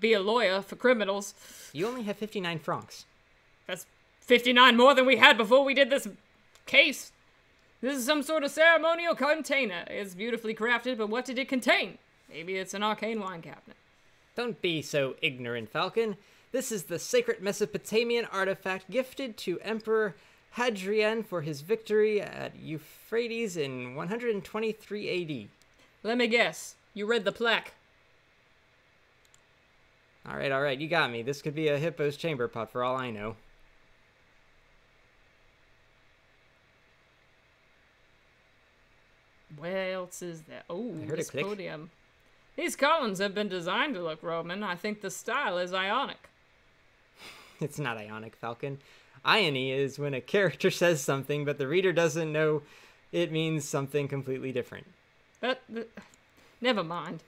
be a lawyer for criminals. You only have 59 francs. That's 59 more than we had before we did this case. This is some sort of ceremonial container. It's beautifully crafted, but what did it contain? Maybe it's an arcane wine cabinet. Don't be so ignorant, Falcon. This is the sacred Mesopotamian artifact gifted to Emperor Hadrian for his victory at Euphrates in 123 AD. Let me guess. You read the plaque. All right. You got me. This could be a hippo's chamber pot for all I know. Where else is that? Oh, this podium. These columns have been designed to look Roman. I think the style is Ionic. It's not Ionic, Falcon. Irony is when a character says something, but the reader doesn't know it means something completely different. But never mind.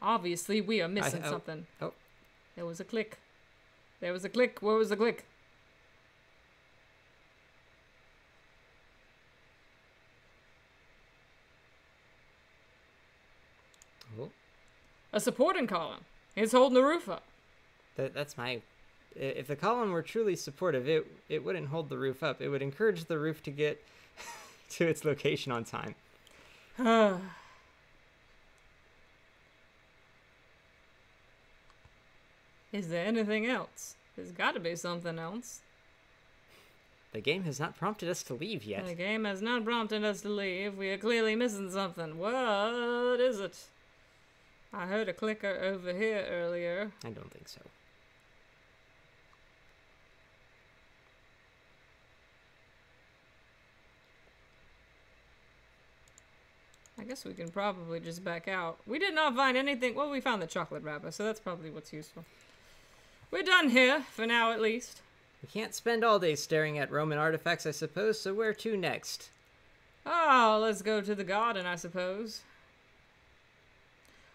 Obviously, we are missing something. Oh. There was a click. Where was the click? A supporting column. It's holding the roof up. If the column were truly supportive, it wouldn't hold the roof up. It would encourage the roof to get to its location on time. Is there anything else? There's got to be something else. The game has not prompted us to leave yet. We are clearly missing something. What is it? I heard a clicker over here earlier. I don't think so. I guess we can probably just back out. We did not find anything. Well, we found the chocolate wrapper, so that's probably what's useful. We're done here, for now at least. We can't spend all day staring at Roman artifacts, I suppose, so where to next? Oh, let's go to the garden, I suppose.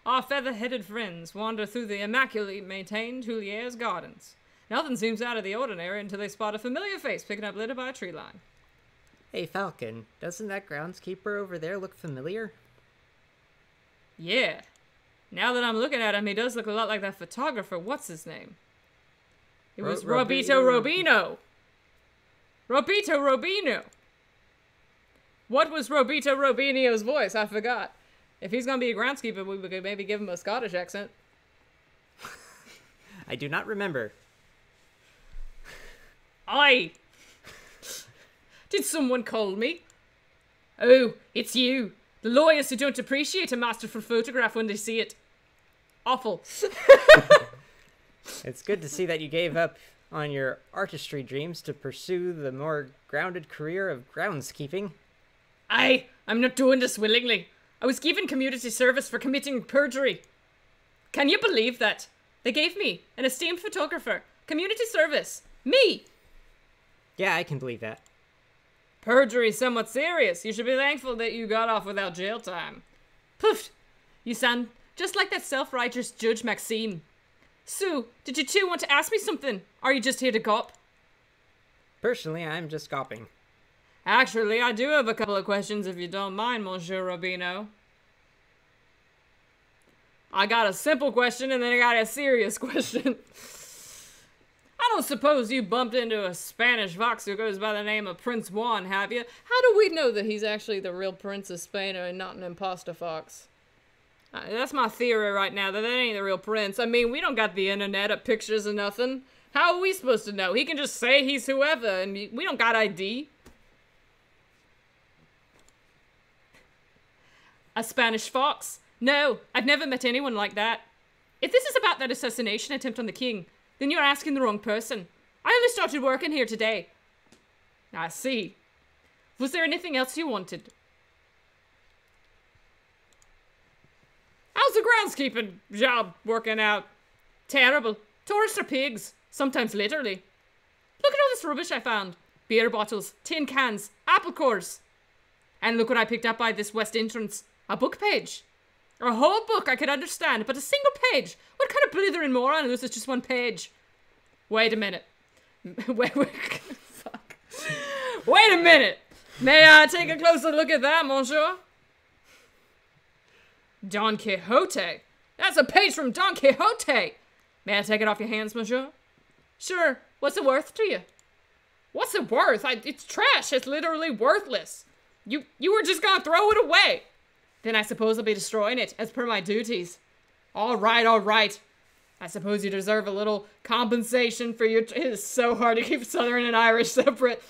Our feather-headed friends wander through the immaculately maintained Tuileries Gardens. Nothing seems out of the ordinary until they spot a familiar face picking up litter by a tree line. Hey, Falcon, doesn't that groundskeeper over there look familiar? Yeah. Now that I'm looking at him, he does look a lot like that photographer. What's his name? It was Roberto Robino! What was Roberto Robino's voice? I forgot. If he's going to be a groundskeeper, we could maybe give him a Scottish accent. I do not remember. Did someone call me? Oh, it's you. The lawyers who don't appreciate a masterful photograph when they see it. Awful. It's good to see that you gave up on your artistry dreams to pursue the more grounded career of groundskeeping. I'm not doing this willingly. I was given community service for committing perjury. Can you believe that? They gave me, an esteemed photographer, community service, me! Yeah, I can believe that. Perjury is somewhat serious. You should be thankful that you got off without jail time. Poof! You sound just like that self-righteous Judge Maxime. Sue, did you two want to ask me something? Are you just here to cop? Personally, I'm just copying. Actually, I do have a couple of questions if you don't mind, Monsieur Robino. I got a simple question and then I got a serious question. I don't suppose you bumped into a Spanish fox who goes by the name of Prince Juan, have you? How do we know that he's actually the real Prince of Spain and not an imposter fox? That's my theory right now, that ain't the real prince. I mean, we don't got the internet of pictures or nothing. How are we supposed to know? He can just say he's whoever and we don't got ID. A Spanish fox? No, I've never met anyone like that. If this is about that assassination attempt on the king, then you're asking the wrong person. I only started working here today. I see. Was there anything else you wanted? How's the groundskeeping job working out? Terrible. Tourists are pigs. Sometimes literally. Look at all this rubbish I found. Beer bottles, tin cans, apple cores. And look what I picked up by this west entrance. A book page. A whole book I could understand, but a single page. What kind of blithering moron loses just one page? Wait a minute. Fuck. Wait a minute. May I take a closer look at that, monsieur? Don Quixote. That's a page from Don Quixote. May I take it off your hands, monsieur? Sure. What's it worth to you? What's it worth? It's trash. It's literally worthless. You were just gonna throw it away. Then I suppose I'll be destroying it, as per my duties. All right, all right. I suppose you deserve a little compensation for your... It is so hard to keep Southern and Irish separate.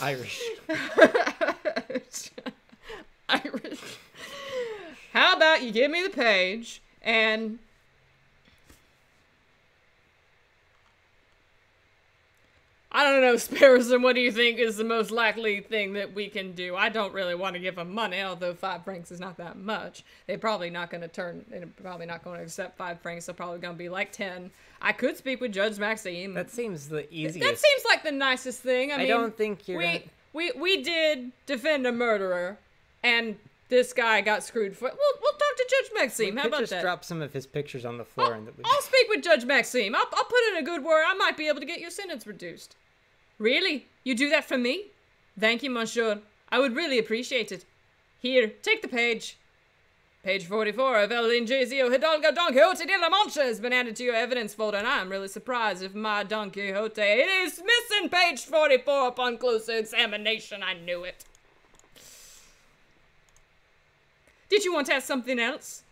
Irish. Irish. How about you give me the page and... I don't know, Sparrison, what do you think is the most likely thing that we can do? I don't really want to give them money, although 5 francs is not that much. They're probably not going to accept 5 francs. They're probably going to be like 10. I could speak with Judge Maxime. That seems the easiest. That seems like the nicest thing. I mean, don't think you're going to... We did defend a murderer, and this guy got screwed for... We'll talk to Judge Maxime. How about that? We could just drop some of his pictures on the floor. I'll speak with Judge Maxime. I'll put in a good word. I might be able to get your sentence reduced. Really? You do that for me? Thank you, monsieur. I would really appreciate it. Here, take the page. Page 44 of El Ingenio Hidalgo Don Quixote de la Mancha has been added to your evidence folder, and I am really surprised if my Don Quixote... It is missing page 44 upon closer examination. I knew it. Did you want to ask something else?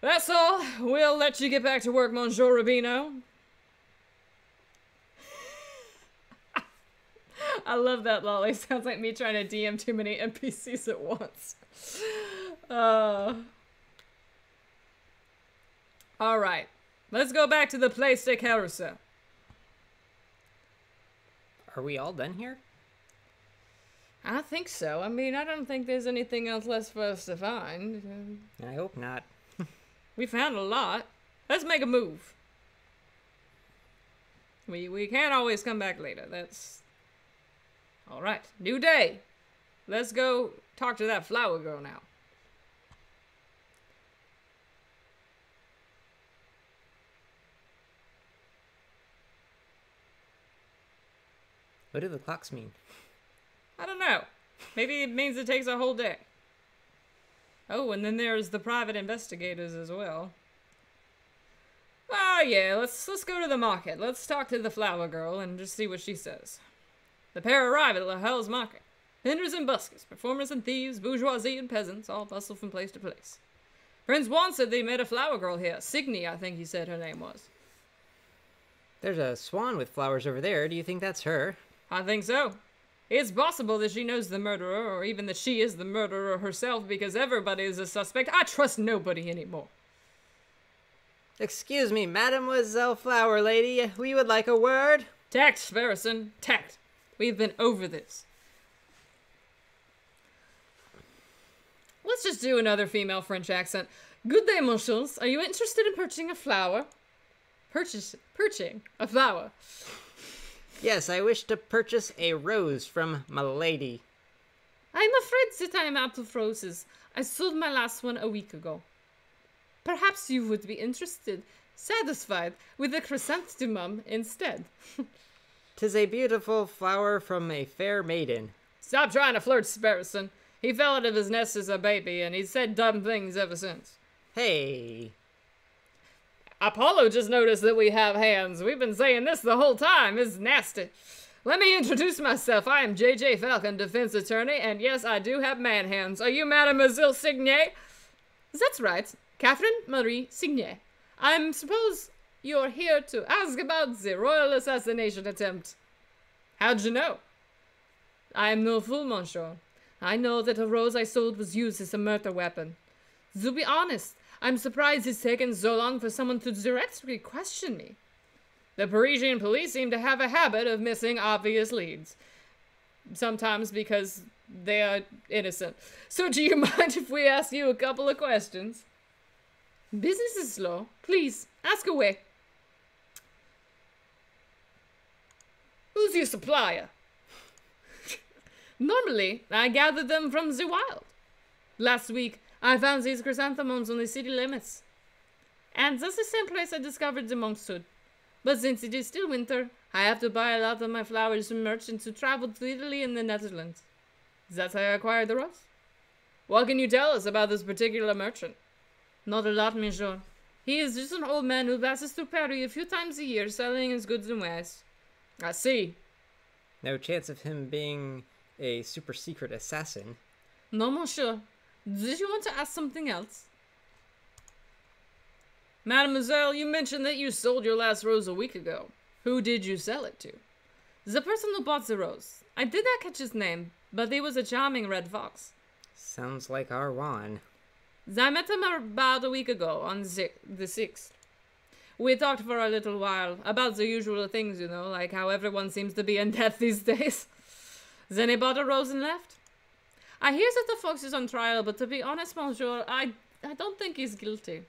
That's all. We'll let you get back to work, Monsieur Robino. I love that, Lolly. Sounds like me trying to DM too many NPCs at once. All right. Let's go back to the Playstick Carousel. Are we all done here? I think so. I mean, I don't think there's anything else left for us to find. I hope not. We found a lot. Let's make a move. We can't always come back later. That's... All right, new day. Let's go talk to that flower girl now. What do the clocks mean? I don't know. Maybe it means it takes a whole day. Oh, and then there's the private investigators as well. Oh yeah, let's go to the market. Let's talk to the flower girl and just see what she says. The pair arrive at La Halle's market. Vendors and buskers, performers and thieves, bourgeoisie and peasants, all bustle from place to place. Prince Juan said they met a flower girl here. Signy, I think he said her name was. There's a swan with flowers over there. Do you think that's her? I think so. It's possible that she knows the murderer, or even that she is the murderer herself, because everybody is a suspect. I trust nobody anymore. Excuse me, Mademoiselle Flower Lady. We would like a word. Tact, Sparrison. Tact. We've been over this. Let's just do another female French accent. Good day, monsieurs. Are you interested in purchasing a flower? Purchasing a flower. Yes, I wish to purchase a rose from milady. I'm afraid that I am out of roses. I sold my last one a week ago. Perhaps you would be interested, satisfied with a chrysanthemum instead. 'Tis a beautiful flower from a fair maiden. Stop trying to flirt, Sparrison. He fell out of his nest as a baby, and he's said dumb things ever since. Hey. Apollo just noticed that we have hands. We've been saying this the whole time. It's nasty. Let me introduce myself. I am J.J. Falcon, defense attorney, and yes, I do have man hands. Are you Mademoiselle Signet? That's right. Catherine Marie Signet. I suppose you're here to ask about the royal assassination attempt. How'd you know? I am no fool, monsieur. I know that a rose I sold was used as a murder weapon. To be honest, I'm surprised it's taken so long for someone to directly question me. The Parisian police seem to have a habit of missing obvious leads. Sometimes because they are innocent. So do you mind if we ask you a couple of questions? Business is slow. Please, ask away. Who's your supplier? Normally, I gather them from the wild. Last week, I found these chrysanthemums on the city limits. And that's the same place I discovered the monk's hood. But since it is still winter, I have to buy a lot of my flowers from merchants who traveled to Italy and the Netherlands. That's how I acquired the rose. What can you tell us about this particular merchant? Not a lot, monsieur. He is just an old man who passes through Paris a few times a year selling his goods and wares. I see. No chance of him being a super-secret assassin. No, monsieur. Did you want to ask something else? Mademoiselle, you mentioned that you sold your last rose a week ago. Who did you sell it to? The person who bought the rose. I did not catch his name, but he was a charming red fox. Sounds like Arwan. I met him about a week ago, on the 6th. We talked for a little while, about the usual things, you know, like how everyone seems to be in debt these days. Then he bought a rose and left. I hear that the fox is on trial, but to be honest, monsieur, I don't think he's guilty.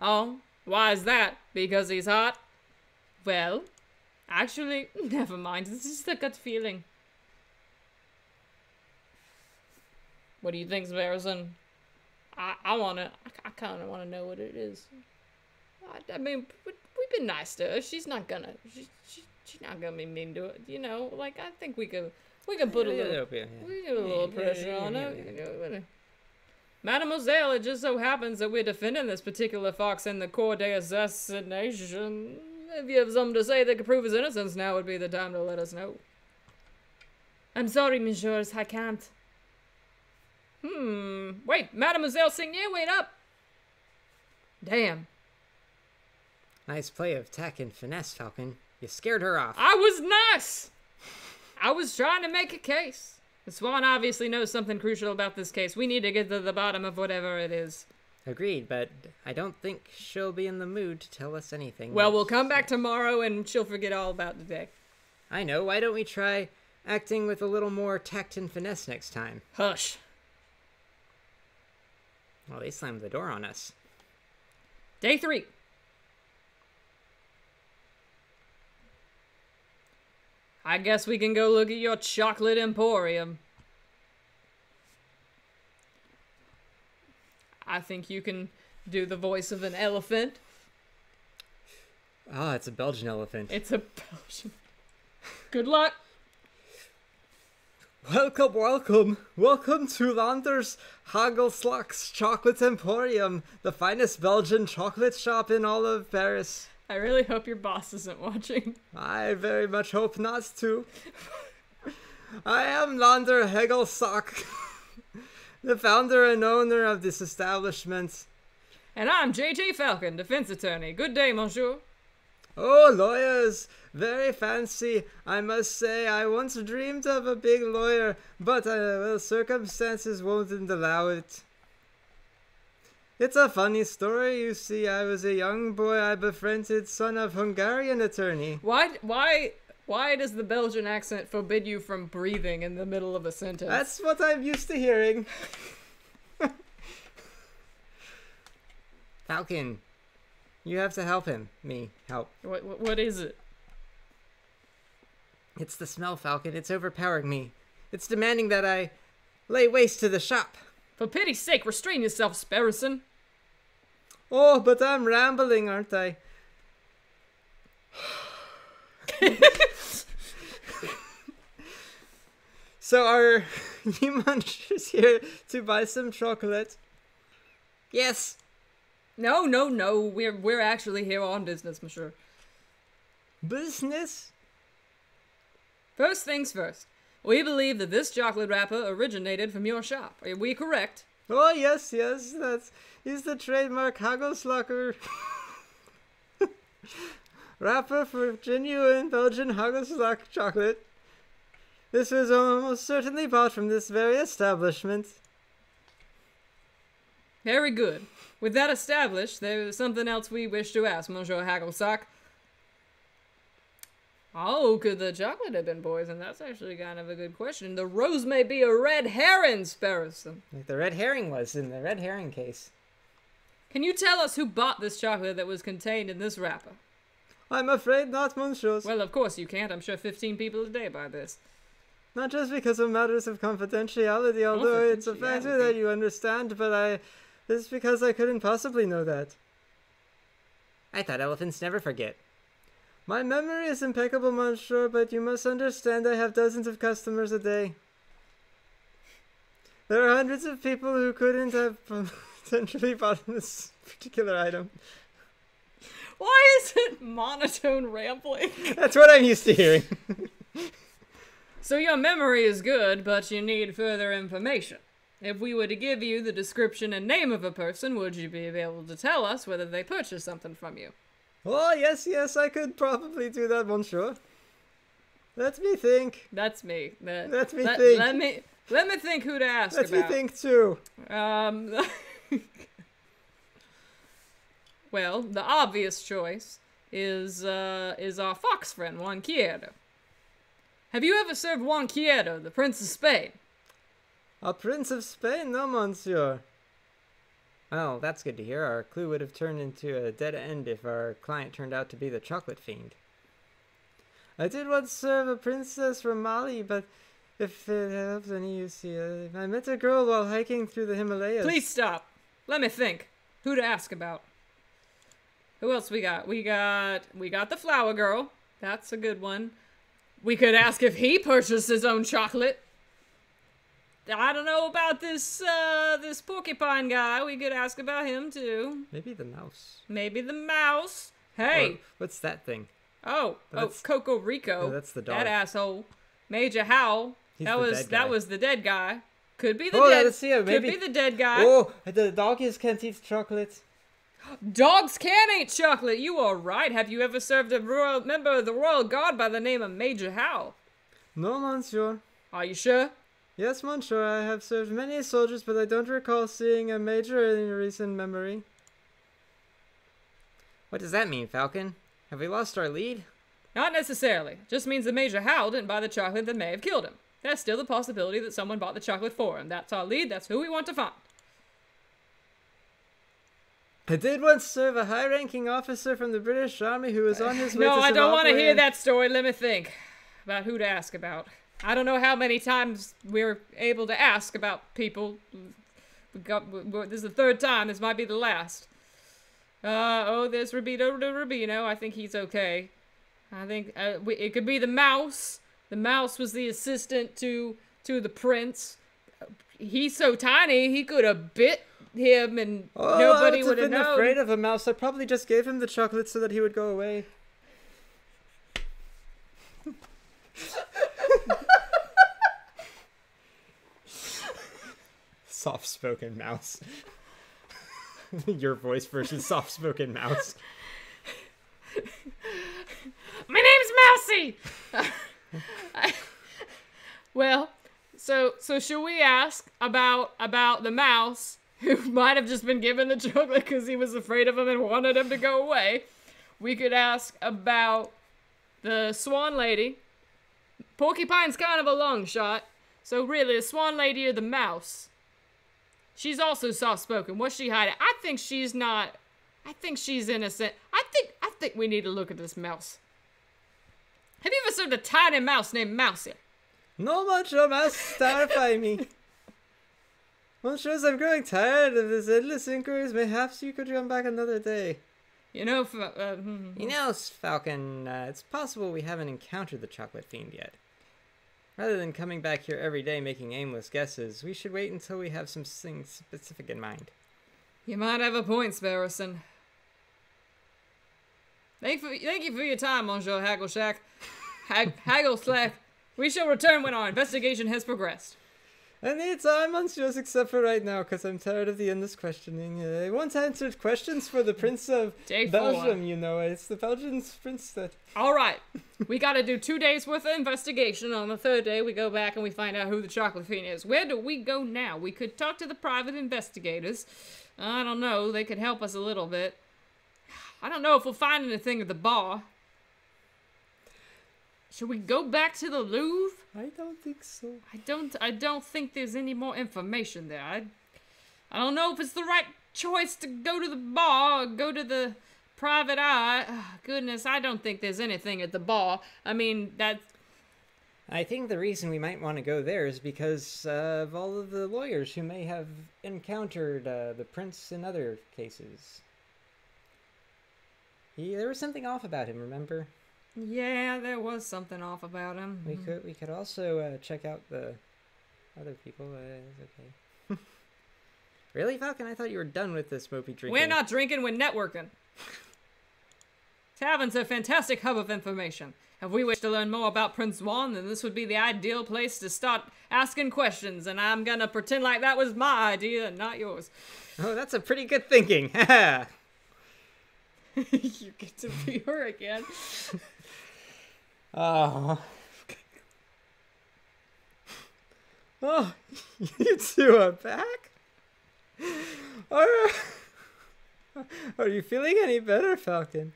Oh, why is that? Because he's hot? Well, actually, never mind. It's just a gut feeling. What do you think, Sparrison? I kind of want to know what it is. I mean, we've been nice to her. She's not gonna. She's not gonna be mean to it. You know, like I think we can put a little pressure on her. Mademoiselle, it just so happens that we're defending this particular fox in the court de assassination. If you have something to say that could prove his innocence, now would be the time to let us know. I'm sorry, messieurs, I can't. Wait, Mademoiselle Signet, wait up! Damn. Nice play of tack and finesse, Falcon. You scared her off. I was nice! I was trying to make a case. The Swan obviously knows something crucial about this case. We need to get to the bottom of whatever it is. Agreed, but I don't think she'll be in the mood to tell us anything. Well, we'll come back tomorrow and she'll forget all about today. I know. Why don't we try acting with a little more tact and finesse next time? Hush. Well, they slammed the door on us. Day 3. I guess we can go look at your chocolate emporium. I think you can do the voice of an elephant. Ah, oh, it's a Belgian elephant. It's a Belgian. Good luck. Welcome, welcome. Welcome to Landers Hagelslak's Chocolate Emporium, the finest Belgian chocolate shop in all of Paris. I really hope your boss isn't watching. I very much hope not to. I am Lander Hagelslak, the founder and owner of this establishment. And I'm J.J. Falcon, defense attorney. Good day, monsieur. Oh, lawyers. Very fancy. I must say, I once dreamed of a big lawyer, but well, circumstances won't allow it. It's a funny story, you see. I was a young boy. I befriended son of Hungarian attorney. Why does the Belgian accent forbid you from breathing in the middle of a sentence? That's what I'm used to hearing. Falcon. You have to help him. Me. Help. What is it? It's the smell, Falcon. It's overpowering me. It's demanding that I lay waste to the shop. For pity's sake, restrain yourself, Sparrison. Oh, but I'm rambling, aren't I? So are you munchers here to buy some chocolate? Yes. No, no, no. We're actually here on business, monsieur. Business? First things first. We believe that this chocolate wrapper originated from your shop. Are we correct? Oh, yes, yes. That is the trademark Hagelslacker wrapper for genuine Belgian Hagelslack chocolate. This was almost certainly bought from this very establishment. Very good. With that established, there is something else we wish to ask, Monsieur Hagelslack. Oh, could the chocolate have been poisoned? That's actually kind of a good question. The rose may be a red herring, Sparrison. Like the red herring was in the red herring case. Can you tell us who bought this chocolate that was contained in this wrapper? I'm afraid not, monsieur. Well, of course you can't. I'm sure 15 people a day buy this. Not just because of matters of confidentiality, although it's a factor that you understand, but this is because I couldn't possibly know that. I thought elephants never forget. My memory is impeccable, monsieur, but you must understand I have dozens of customers a day. There are hundreds of people who couldn't have potentially bought this particular item. Why is it monotone rambling? That's what I'm used to hearing. So your memory is good, but you need further information. If we were to give you the description and name of a person, would you be able to tell us whether they purchased something from you? Oh, yes, yes, I could probably do that, monsieur. Let me think. That's me. Let me think. Let me think who to ask about. Let me think, too. Well, the obvious choice is our fox friend, Juan Quiero. Have you ever served Juan Quiero, the Prince of Spain? A Prince of Spain? No, monsieur. Oh, that's good to hear. Our clue would have turned into a dead end if our client turned out to be the chocolate fiend. I did once serve a princess from Mali, but if it helps any, you see, I met a girl while hiking through the Himalayas. Please stop. Let me think. Who to ask about? Who else we got? We got the flower girl. That's a good one. We could ask if he purchased his own chocolate. I don't know about this this porcupine guy. We could ask about him too. Maybe the mouse. Maybe the mouse. Hey, or what's that thing? Oh, Coco Rico. No, that's the dog. That asshole. Major Howell. That was the dead guy. Could be the Could be the dead guy. Oh, the doggies can't eat chocolate. Dogs can eat chocolate. You are right. Have you ever served a royal member of the royal guard by the name of Major Howell? No, monsieur. Are you sure? Yes, monsieur, I have served many soldiers, but I don't recall seeing a major in recent memory. What does that mean, Falcon? Have we lost our lead? Not necessarily. Just means the Major Howell didn't buy the chocolate that may have killed him. There's still the possibility that someone bought the chocolate for him. That's our lead. That's who we want to find. I did once serve a high-ranking officer from the British Army who was on his way to Zimbabwe. No, I don't want to hear that story. Let me think about who to ask about. I don't know how many times we're able to ask about people. This is the third time. This might be the last. There's Rubino. I think he's okay. I think it could be the mouse. The mouse was the assistant to the prince. He's so tiny, he could have bit him and nobody would have known. I would have been afraid of a mouse. I probably just gave him the chocolate so that he would go away. Soft-spoken mouse. Your voice versus soft-spoken mouse. My name's Mousy! So should we ask about the mouse who might have just been given the chocolate because he was afraid of him and wanted him to go away? We could ask about the swan lady. Porcupine's kind of a long shot. So really, the swan lady or the mouse. She's also soft-spoken. What's she hiding? I think she's not. I think she's innocent. I think we need to look at this mouse. Have you ever served a tiny mouse named Mousy? No, monsieur, mouse terrify me. Monsieur, I'm growing tired of this endless inquiries. Perhaps you could come back another day. You know, Falcon, it's possible we haven't encountered the chocolate fiend yet. Rather than coming back here every day making aimless guesses, we should wait until we have something specific in mind. You might have a point, Sparrison. Thank you for your time, Monsieur Haggleshack. Haggleslack. We shall return when our investigation has progressed. And it's I'm unsure except for right now, because I'm tired of the endless questioning. I once answered questions for the Prince of Belgium, you know. It's the Belgian's prince that... All right. We got to do 2 days worth of investigation. On the third day, we go back and we find out who the chocolate fiend is. Where do we go now? We could talk to the private investigators. I don't know. They could help us a little bit. I don't know if we'll find anything at the bar. Should we go back to the Louvre? I don't think so. I don't think there's any more information there. I don't know if it's the right choice to go to the bar or go to the private eye. Oh, goodness, I don't think there's anything at the bar. I mean, that. I think the reason we might want to go there is because of all of the lawyers who may have encountered the prince in other cases. There was something off about him, remember? Yeah, there was something off about him. We could also check out the other people. Okay. Really, Falcon? I thought you were done with this mopey drinking. We're not drinking, we're networking. Taverns are a fantastic hub of information. If we wish to learn more about Prince Juan, then this would be the ideal place to start asking questions, and I'm going to pretend like that was my idea and not yours. Oh, that's a pretty good thinking. You get to be her again. Oh, you two are back? Are you feeling any better, Falcon?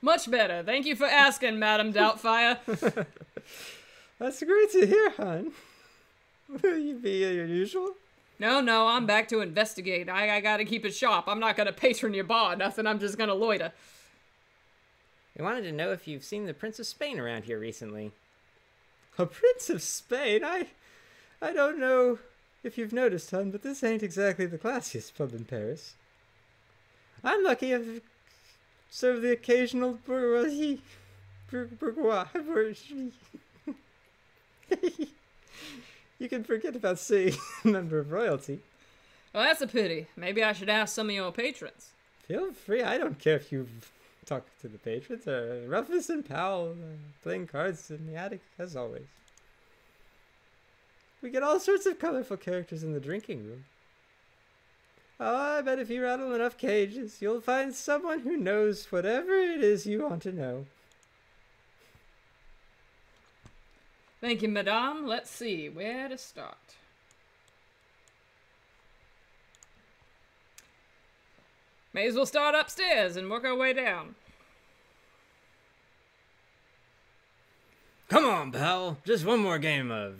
Much better. Thank you for asking, Madame Doubtfire. That's great to hear, hon. Will you be your usual? No, I'm back to investigate. I gotta keep it sharp. I'm not gonna patron your bar, nothing. I'm just gonna loiter. We wanted to know if you've seen the Prince of Spain around here recently. A Prince of Spain? I don't know if you've noticed, hon, but this ain't exactly the classiest pub in Paris. I'm lucky I've served the occasional bourgeoisie. You can forget about saying a member of royalty. Well, that's a pity. Maybe I should ask some of your patrons. Feel free. I don't care if you talk to the patrons. Ruffus and Powell playing cards in the attic, as always. We get all sorts of colorful characters in the drinking room. Oh, I bet if you rattle enough cages, you'll find someone who knows whatever it is you want to know. Thank you, madame. Let's see where to start. May as well start upstairs and work our way down. Come on, pal. Just one more game of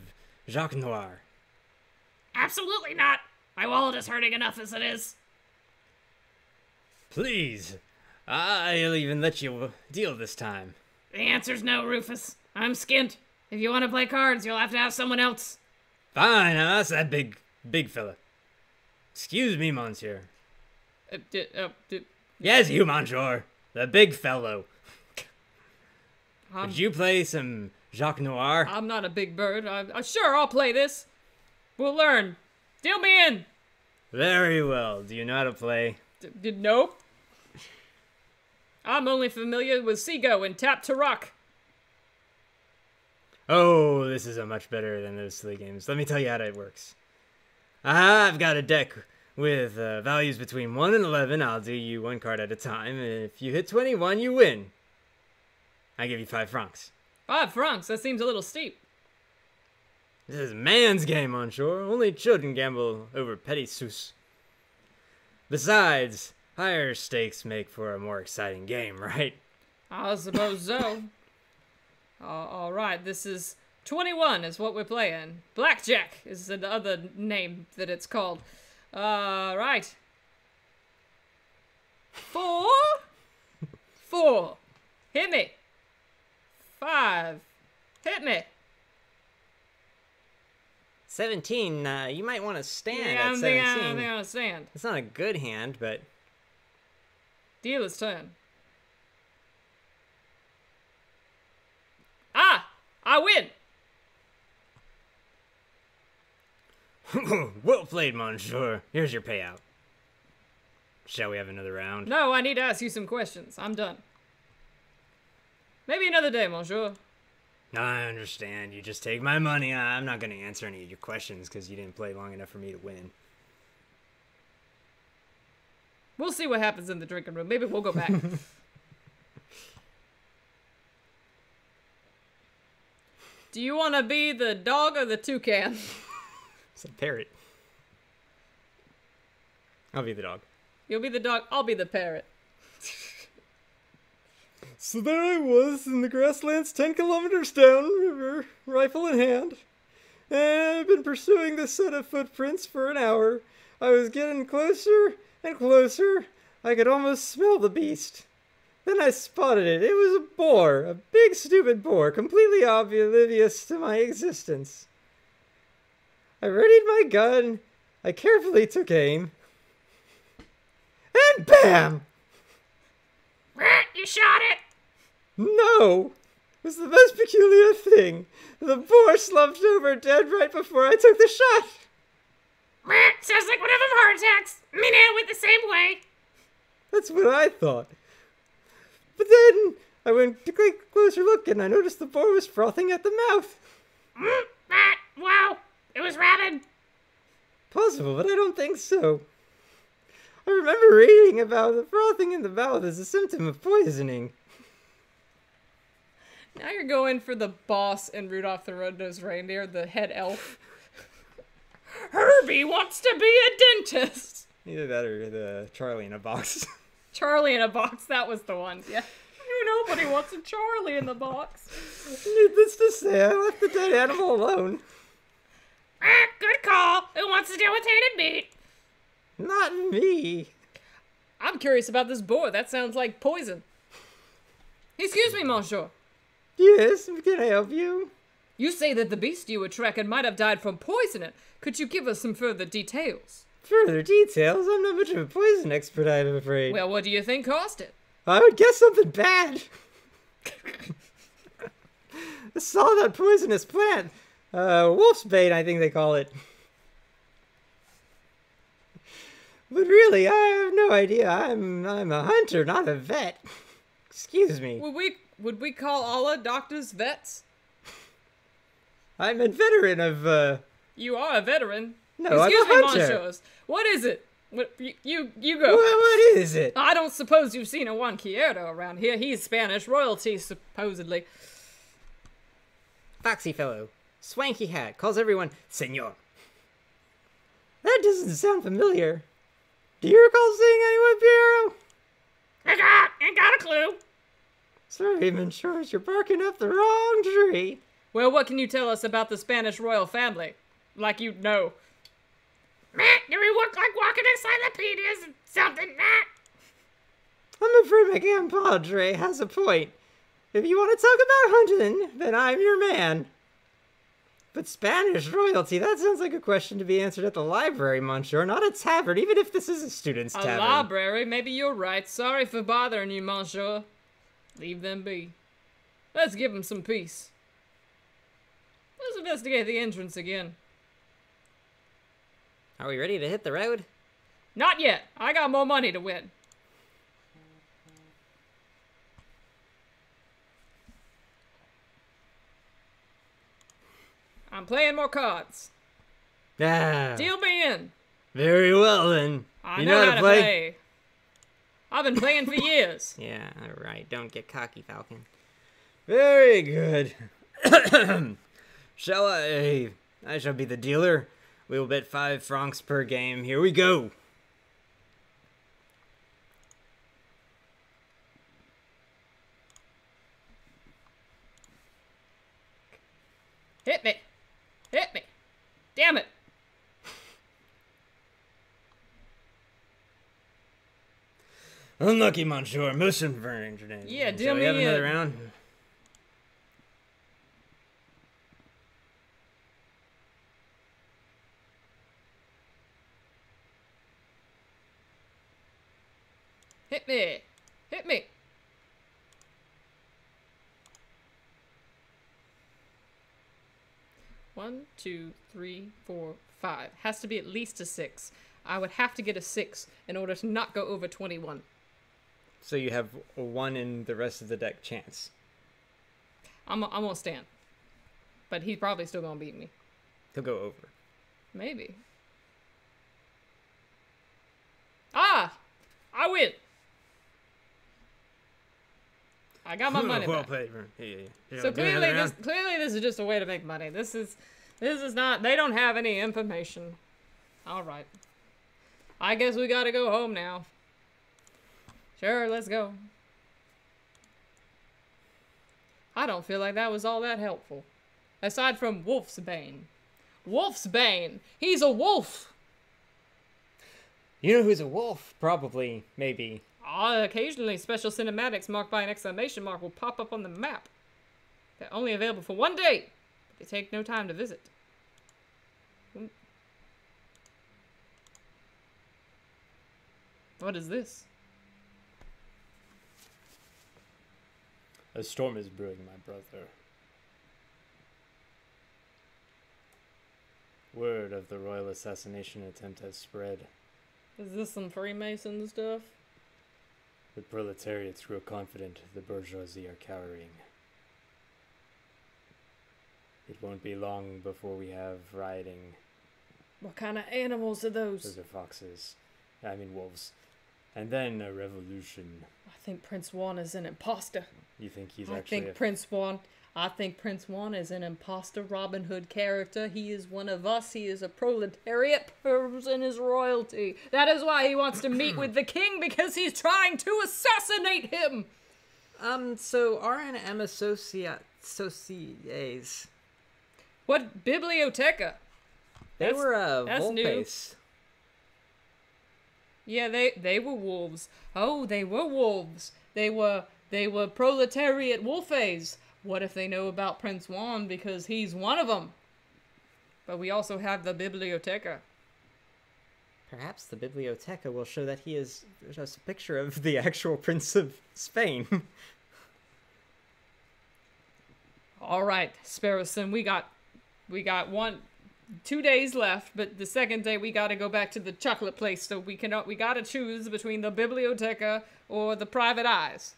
Jacques Noir. Absolutely not. My wallet is hurting enough as it is. Please. I'll even let you deal this time. The answer's no, Rufus. I'm skint. If you want to play cards, you'll have to have someone else. Fine, now that's that big fella. Excuse me, monsieur. Yes, you, monsieur. The big fellow. Would you play some Jacques Noir? I'm not a big bird. Sure, I'll play this. We'll learn. Deal me in. Very well. Do you know how to play? Nope. I'm only familiar with Seago and Tap to Rock. Oh, this is a much better than those silly games. Let me tell you how it works. I've got a deck with values between 1 and 11. I'll do you one card at a time. And if you hit 21, you win. I give you 5 francs. 5 francs? That seems a little steep. This is man's game, monsieur. Only children gamble over petty sous. Besides, higher stakes make for a more exciting game, right? I suppose so. All right, this is 21 is what we're playing. Blackjack is the other name that it's called. Right. 4. 4. Hit me. 5. Hit me. 17. You might want to stand at 17. I don't think I want to stand. It's not a good hand, but... Dealer's turn. I win. Well played, Monsieur. Here's your payout. Shall we have another round? No, I need to ask you some questions. I'm done. Maybe another day, Monsieur. I understand. You just take my money. I'm not going to answer any of your questions because you didn't play long enough for me to win. We'll see what happens in the drinking room. Maybe we'll go back. Do you want to be the dog or the toucan? It's a parrot. I'll be the dog. You'll be the dog. I'll be the parrot. So there I was in the grasslands 10 kilometers downriver, rifle in hand. And I've been pursuing this set of footprints for an hour. I was getting closer and closer. I could almost smell the beast. Then I spotted it. It was a boar, a big stupid boar, completely oblivious to my existence. I readied my gun. I carefully took aim. And bam! You shot it! No! It was the most peculiar thing. The boar slumped over dead right before I took the shot. Sounds like one of them heart attacks. Mina went the same way. That's what I thought. But then I went to take a closer look and I noticed the boar was frothing at the mouth. Wow, it was rabid. Possible, but I don't think so. I remember reading about the frothing in the mouth as a symptom of poisoning. Now you're going for the boss in Rudolph the Red-Nosed Reindeer, the head elf. Herbie wants to be a dentist. Either that or the Charlie in a box. Charlie in a box, that was the one, yeah. Nobody wants a Charlie in the box. Needless to say, I left the dead animal alone. Good call. Who wants to deal with tainted meat? Not me. I'm curious about this boar. That sounds like poison. Excuse me, Monsieur. Yes, can I help you? You say that the beast you were tracking might have died from poisoning. Could you give us some further details? Further details? I'm not much of a poison expert, I'm afraid. Well, what do you think caused it? I would guess something bad. I saw that poisonous plant. Wolf's bane, I think they call it. But really, I have no idea. I'm a hunter, not a vet. Excuse me. Would we call Allah doctors vets? I'm a veteran of. You are a veteran. No, excuse I'm a me, hunter. Monsters. What is it? What, you go. What is it? I don't suppose you've seen a Juan Quierdo around here. He's Spanish royalty, supposedly. Foxy fellow, swanky hat, calls everyone Señor. That doesn't sound familiar. Do you recall seeing anyone, Piero? I got a clue. Sorry, Monsieur, you're barking up the wrong tree. Well, what can you tell us about the Spanish royal family? Like you know. Do we look like walking encyclopedias and something? I'm afraid my compadre has a point. If you want to talk about hunting, then I'm your man. But Spanish royalty, that sounds like a question to be answered at the library, Monsieur, not a tavern, even if this is a student's tavern. A library? Maybe you're right. Sorry for bothering you, Monsieur. Leave them be. Let's give them some peace. Let's investigate the entrance again. Are we ready to hit the road? Not yet. I got more money to win. I'm playing more cards. Ah. Deal me in. Very well, then. I know how to play. I've been playing for years. Yeah, all right. Don't get cocky, Falcon. Very good. Shall I? I shall be the dealer. We will bet 5 francs per game. Here we go. Hit me. Hit me. Damn it. Unlucky, Monsieur. Most unfortunate. Yeah, deal me in. Shall we have another round? Hit me. Hit me. 1, 2, 3, 4, 5. Has to be at least a 6. I would have to get a 6 in order to not go over 21. So you have a 1 in the rest of the deck chance. I'm gonna stand. But he's probably still gonna beat me. He'll go over. Maybe. Ah! I win! I got my money back. Well yeah, so clearly this is just a way to make money. This is not, they don't have any information. All right. I guess we gotta go home now. Sure, let's go. I don't feel like that was all that helpful. Aside from Wolf's Bane. Wolf's Bane! He's a wolf! You know who's a wolf? Probably, maybe. Occasionally, special cinematics marked by an exclamation mark will pop up on the map. They're only available for one day, but they take no time to visit. What is this? A storm is brewing, my brother. Word of the royal assassination attempt has spread. Is this some Freemason stuff? The proletariats grow confident the bourgeoisie are cowering. It won't be long before we have rioting. What kind of animals are those? Those are foxes. I mean wolves. And then a revolution. I think Prince Juan is an imposter. You think he's I think Prince Juan is an imposter Robin Hood character. He is one of us. He is a proletariat person, is royalty. That is why he wants to meet with the king, because he's trying to assassinate him. So R&M Associates. What biblioteca? They were Volpes. Yeah, they were wolves. Oh, they were wolves. They were proletariat wolfes. What if they know about Prince Juan because he's one of them? But we also have the biblioteca. Perhaps the biblioteca will show that he is just a picture of the actual Prince of Spain. All right, Sparrison, we got 2 days left, but the second day we gotta go back to the chocolate place, so we gotta choose between the biblioteca or the private eyes.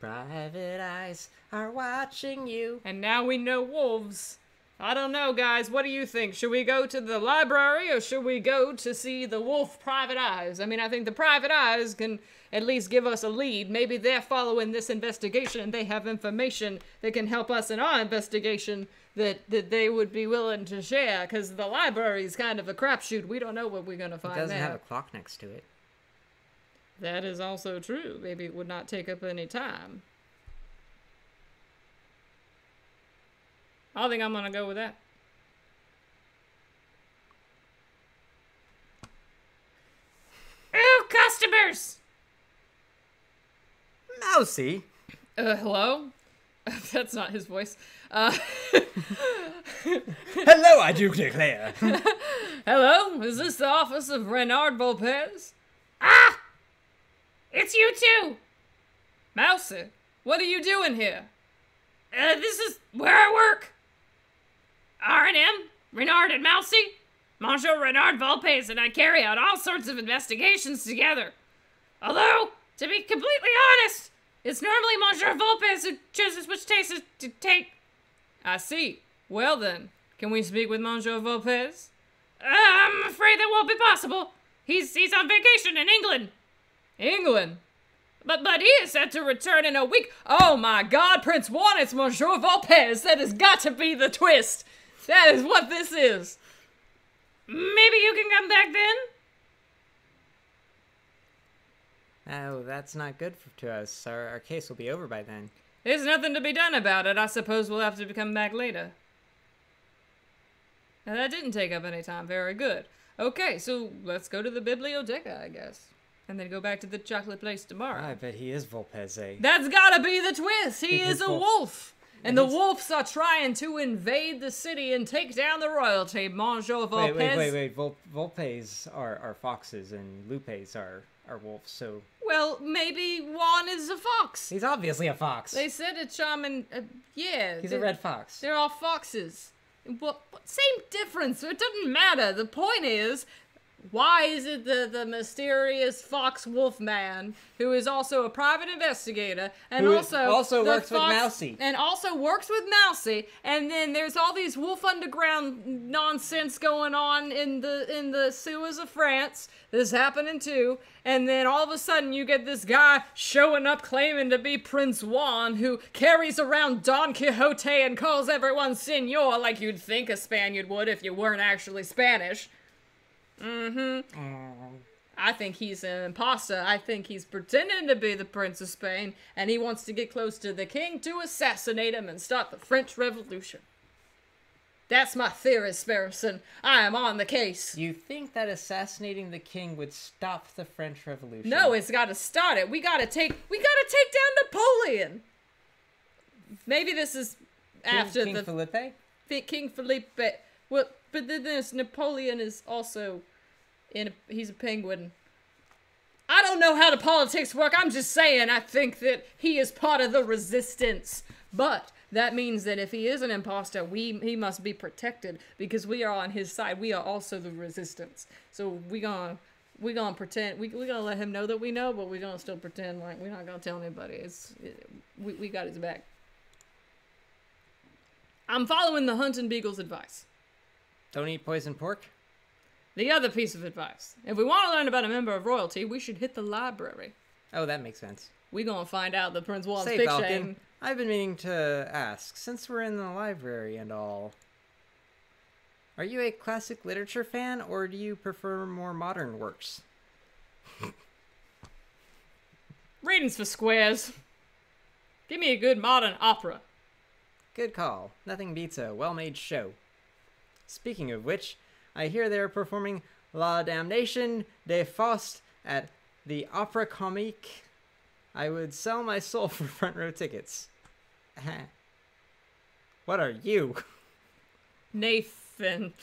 Private eyes are watching you. And now we know wolves. I don't know, guys. What do you think? Should we go to the library or should we go to see the wolf private eyes? I mean, I think the private eyes can at least give us a lead. Maybe they're following this investigation and they have information that can help us in our investigation that they would be willing to share, because the library is kind of a crapshoot. We don't know what we're going to find out. It doesn't have a clock next to it. That is also true. Maybe it would not take up any time. I think I'm gonna go with that. Ew, customers! Mousy? Hello? That's not his voice. Hello, I do declare. Hello? Is this the office of Reynard Volpes? Ah! It's you too! Mouser, what are you doing here? This is where I work. R&M, Reynard and Mousy. Monsieur Reynard Volpes and I carry out all sorts of investigations together. Although, to be completely honest, it's normally Monsieur Volpes who chooses which cases to take. I see. Well then, can we speak with Monsieur Volpes? I'm afraid that won't be possible. He's on vacation in England. England? But he is set to return in a week. Oh my God, Prince Juan, it's Monsieur Volpes. That has got to be the twist. That is what this is. Maybe you can come back then? Oh, that's not good to us. Our case will be over by then. There's nothing to be done about it. I suppose we'll have to come back later. Now, that didn't take up any time. Very good. Okay, so let's go to the biblioteca, I guess. And then go back to the chocolate place tomorrow. I bet he is Volpes. That's gotta be the twist! He is a wolf! And the wolves are trying to invade the city and take down the royalty. Monsieur Volpes. Wait. Volpes are foxes and lupes are wolves, so... Well, maybe Juan is a fox. He's obviously a fox. They said a shaman, yeah. He's a red fox. They're all foxes. Well, same difference. It doesn't matter. The point is, why is it the mysterious fox wolf man, who is also a private investigator, and who also works with Mousy, and then there's all these Wolf Underground nonsense going on in the sewers of France. This happening too, and then all of a sudden you get this guy showing up claiming to be Prince Juan, who carries around Don Quixote and calls everyone señor, like you'd think a Spaniard would if you weren't actually Spanish. Mm-hmm. I think he's an imposter. I think he's pretending to be the Prince of Spain, and he wants to get close to the king to assassinate him and start the French Revolution. That's my theory, Sparrison. I am on the case. You think that assassinating the king would stop the French Revolution? No, it's got to start it. We gotta take down Napoleon. Maybe this is after King Felipe? King Felipe. Well, but then there's Napoleon is also he's a penguin. I don't know how the politics work. I'm just saying I think that he is part of the resistance. But that means that if he is an imposter, he must be protected because we are on his side. We are also the resistance. So we gonna pretend we gonna let him know that we know, but we gonna still pretend like we're not gonna tell anybody. We got his back. I'm following the Hunting Beagle's advice. Don't eat poisoned pork? The other piece of advice. If we want to learn about a member of royalty, we should hit the library. Oh, that makes sense. We're going to find out the Prince Juan's picture. Say, Falcon, I've been meaning to ask, since we're in the library and all, are you a classic literature fan, or do you prefer more modern works? Readings for squares. Give me a good modern opera. Good call. Nothing beats a well-made show. Speaking of which, I hear they're performing La Damnation de Faust at the Opera Comique. I would sell my soul for front row tickets. What are you? Nathan.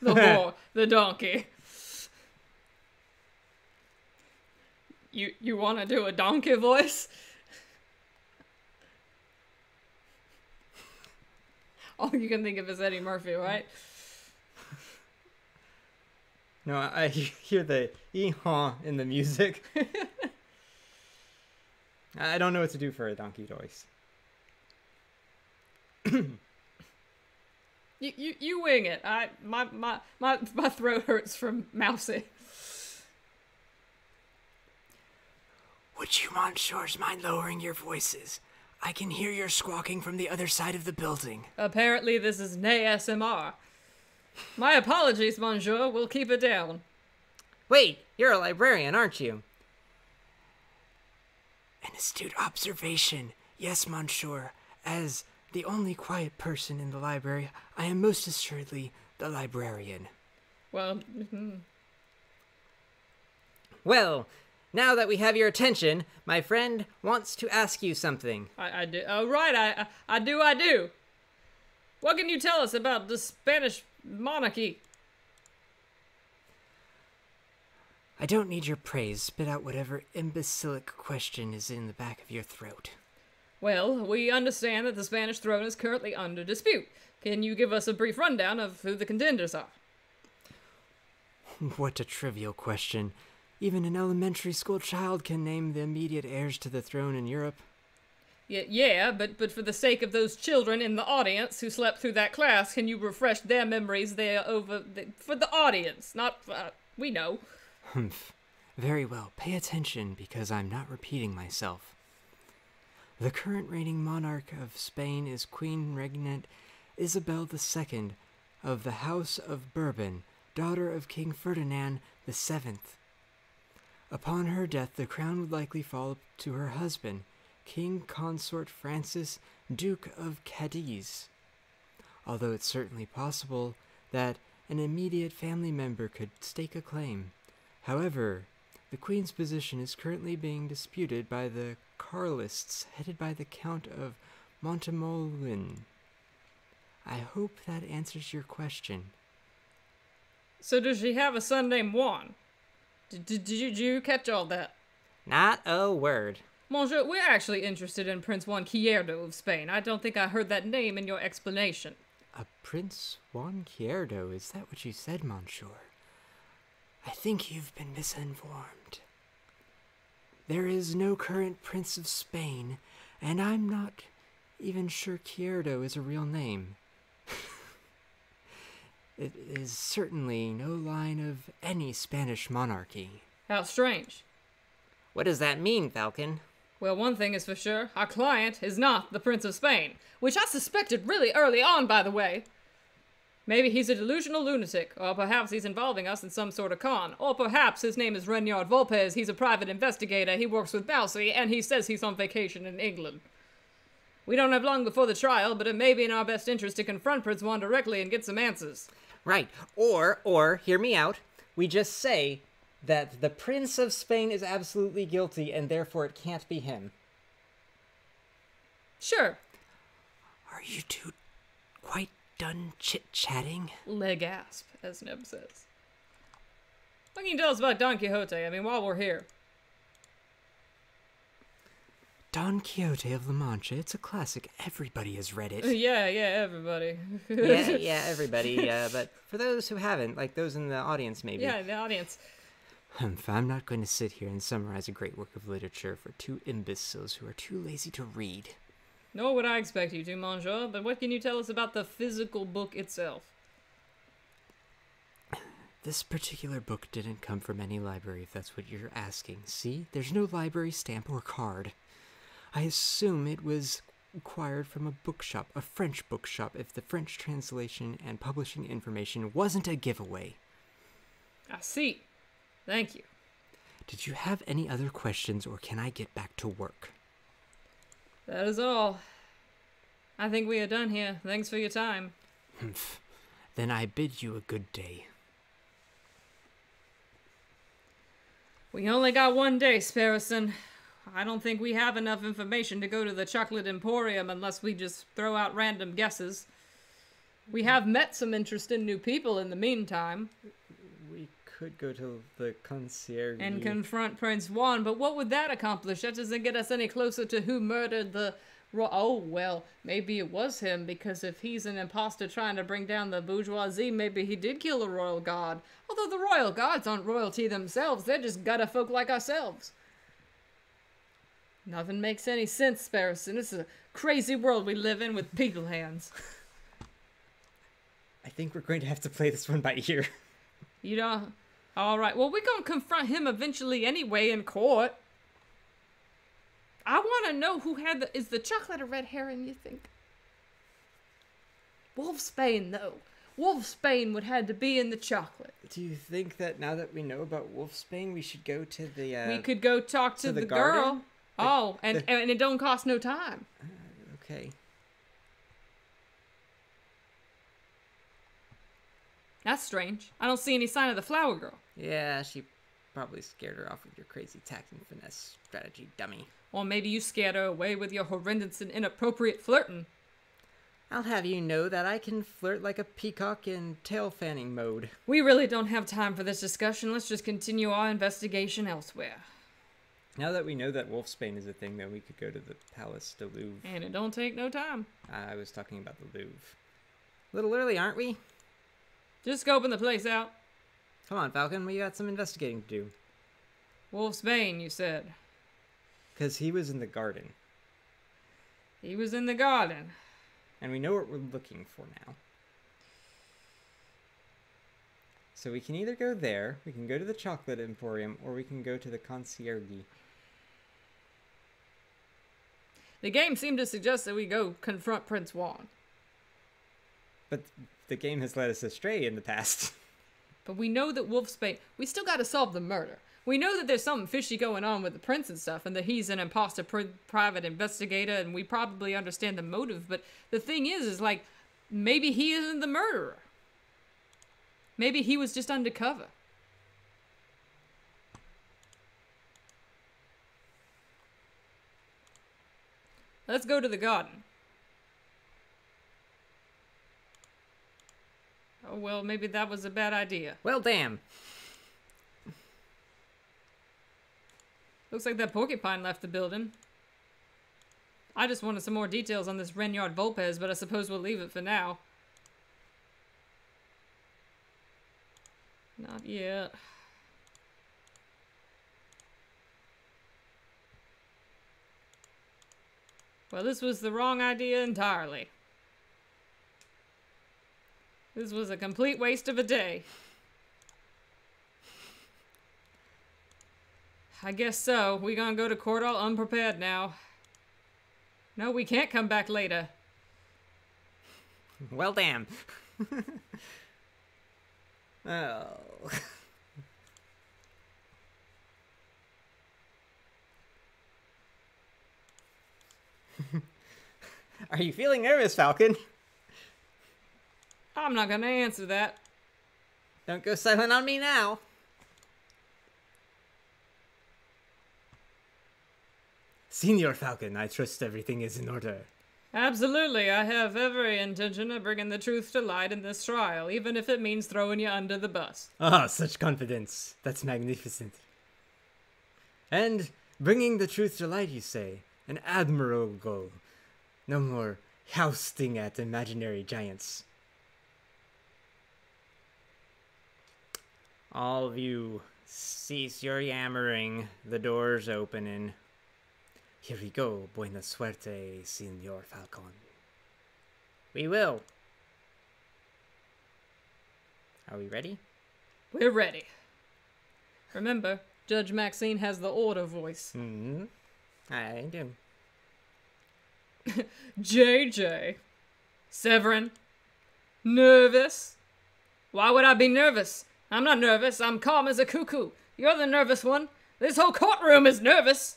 The whore. The donkey. You want to do a donkey voice? All you can think of is Eddie Murphy, right? No, I hear the ee-haw in the music. I don't know what to do for a donkey voice. you wing it. My throat hurts from Mousy. Would you, Monsieurs, mind lowering your voices? I can hear your squawking from the other side of the building. Apparently this is nay ASMR. My apologies, Monsieur. We'll keep it down. Wait, you're a librarian, aren't you? An astute observation. Yes, Monsieur. As the only quiet person in the library, I am most assuredly the librarian. Well, Well... Now that we have your attention, my friend wants to ask you something. I do. Oh, right. I do. What can you tell us about the Spanish monarchy? I don't need your praise. Spit out whatever imbecilic question is in the back of your throat. Well, we understand that the Spanish throne is currently under dispute. Can you give us a brief rundown of who the contenders are? What a trivial question. Even an elementary school child can name the immediate heirs to the throne in Europe. Yeah, but for the sake of those children in the audience who slept through that class, can you refresh their memories there for the audience, not we know. Humph. Very well. Pay attention, because I'm not repeating myself. The current reigning monarch of Spain is Queen Regnant Isabel II of the House of Bourbon, daughter of King Ferdinand VII. Upon her death, the crown would likely fall to her husband, King Consort Francis, Duke of Cadiz, although it's certainly possible that an immediate family member could stake a claim. However, the Queen's position is currently being disputed by the Carlists, headed by the Count of Montemolin. I hope that answers your question. So does she have a son named Juan? Did you catch all that? Not a word. Monsieur, we're actually interested in Prince Juan Quierdo of Spain. I don't think I heard that name in your explanation. Prince Juan Quierdo, is that what you said, Monsieur? I think you've been misinformed. There is no current Prince of Spain, and I'm not even sure Quierdo is a real name. It is certainly no line of any Spanish monarchy. How strange. What does that mean, Falcon? Well, one thing is for sure, our client is not the Prince of Spain, which I suspected really early on, by the way. Maybe he's a delusional lunatic, or perhaps he's involving us in some sort of con, or perhaps his name is Reynard Volpes, he's a private investigator, he works with Bousy, and he says he's on vacation in England. We don't have long before the trial, but it may be in our best interest to confront Prince Juan directly and get some answers. Right. Or, hear me out, we just say that the Prince of Spain is absolutely guilty, and therefore it can't be him. Sure. Are you two quite done chit-chatting? Leg asp, as Neb says. What can you tell us about Don Quixote? I mean, while we're here. Don Quixote of La Mancha, it's a classic. Everybody has read it. Yeah, everybody. yeah, everybody. But for those who haven't, like those in the audience maybe. Yeah, the audience. Humph, I'm not going to sit here and summarize a great work of literature for two imbeciles who are too lazy to read. Nor would I expect you to, Monsieur, but what can you tell us about the physical book itself? This particular book didn't come from any library, if that's what you're asking. See? There's no library stamp or card. I assume it was acquired from a bookshop, a French bookshop, if the French translation and publishing information wasn't a giveaway. I see. Thank you. Did you have any other questions, or can I get back to work? That is all. I think we are done here. Thanks for your time. Humph. Then I bid you a good day. We only got one day, Sparrison. I don't think we have enough information to go to the Chocolate Emporium unless we just throw out random guesses. We have met some interesting new people in the meantime. Could go to the concierge and confront Prince Juan, but what would that accomplish? That doesn't get us any closer to who murdered the... Oh, well, maybe it was him, because if he's an imposter trying to bring down the bourgeoisie, maybe he did kill a royal guard. Although the royal guards aren't royalty themselves, they're just gutter folk like ourselves. Nothing makes any sense, Sparrison. This is a crazy world we live in with people hands. I think we're going to have to play this one by ear. You don't... Alright, well, we're gonna confront him eventually anyway in court. I want to know who had the... Is the chocolate a red herring, you think? Wolf Spain, though. Wolf Spain would have to be in the chocolate. Do you think that now that we know about Wolf Spain, we should go to the... we could go talk to the girl. Like, oh, and it don't cost no time. Okay. That's strange. I don't see any sign of the flower girl. Yeah, she probably scared her off with your crazy tact and finesse strategy, dummy. Or maybe you scared her away with your horrendous and inappropriate flirting. I'll have you know that I can flirt like a peacock in tail fanning mode. We really don't have time for this discussion. Let's just continue our investigation elsewhere. Now that we know that Wolf Spain is a thing, then we could go to the Palace de Louvre. And it don't take no time. I was talking about the Louvre. A little early, aren't we? Just scoping the place out. Come on, Falcon. We got some investigating to do. Wolf Spain, you said. Because he was in the garden. He was in the garden. And we know what we're looking for now. So we can either go there, we can go to the Chocolate Emporium, or we can go to the Conciergerie. The game seemed to suggest that we go confront Prince Juan. But... the game has led us astray in the past. But we know that Wolf Spain... We still got to solve the murder. We know that there's something fishy going on with the prince and stuff, and that he's an imposter private investigator, and we probably understand the motive, but the thing is like, maybe he isn't the murderer. Maybe he was just undercover. Let's go to the garden. Oh, well, maybe that was a bad idea. Well, damn. Looks like that porcupine left the building. I just wanted some more details on this Reynard Volpez, but I suppose we'll leave it for now. Not yet. Well, this was the wrong idea entirely. This was a complete waste of a day. I guess so. We gonna go to court all unprepared now. No, we can't come back later. Well, damn. Oh. Are you feeling nervous, Falcon? I'm not gonna answer that. Don't go silent on me now. Senior Falcon, I trust everything is in order. Absolutely. I have every intention of bringing the truth to light in this trial, even if it means throwing you under the bus. Ah, such confidence. That's magnificent. And bringing the truth to light, you say? An admirable goal. No more jousting at imaginary giants. All of you, cease your yammering. The door's opening. Here we go. Buena suerte, Señor Falcon. We will. Are we ready? We're ready. Remember, Judge Maxine has the order voice. Mm-hmm. I do. JJ. Severin. Nervous? Why would I be nervous? I'm not nervous. I'm calm as a cuckoo. You're the nervous one. This whole courtroom is nervous.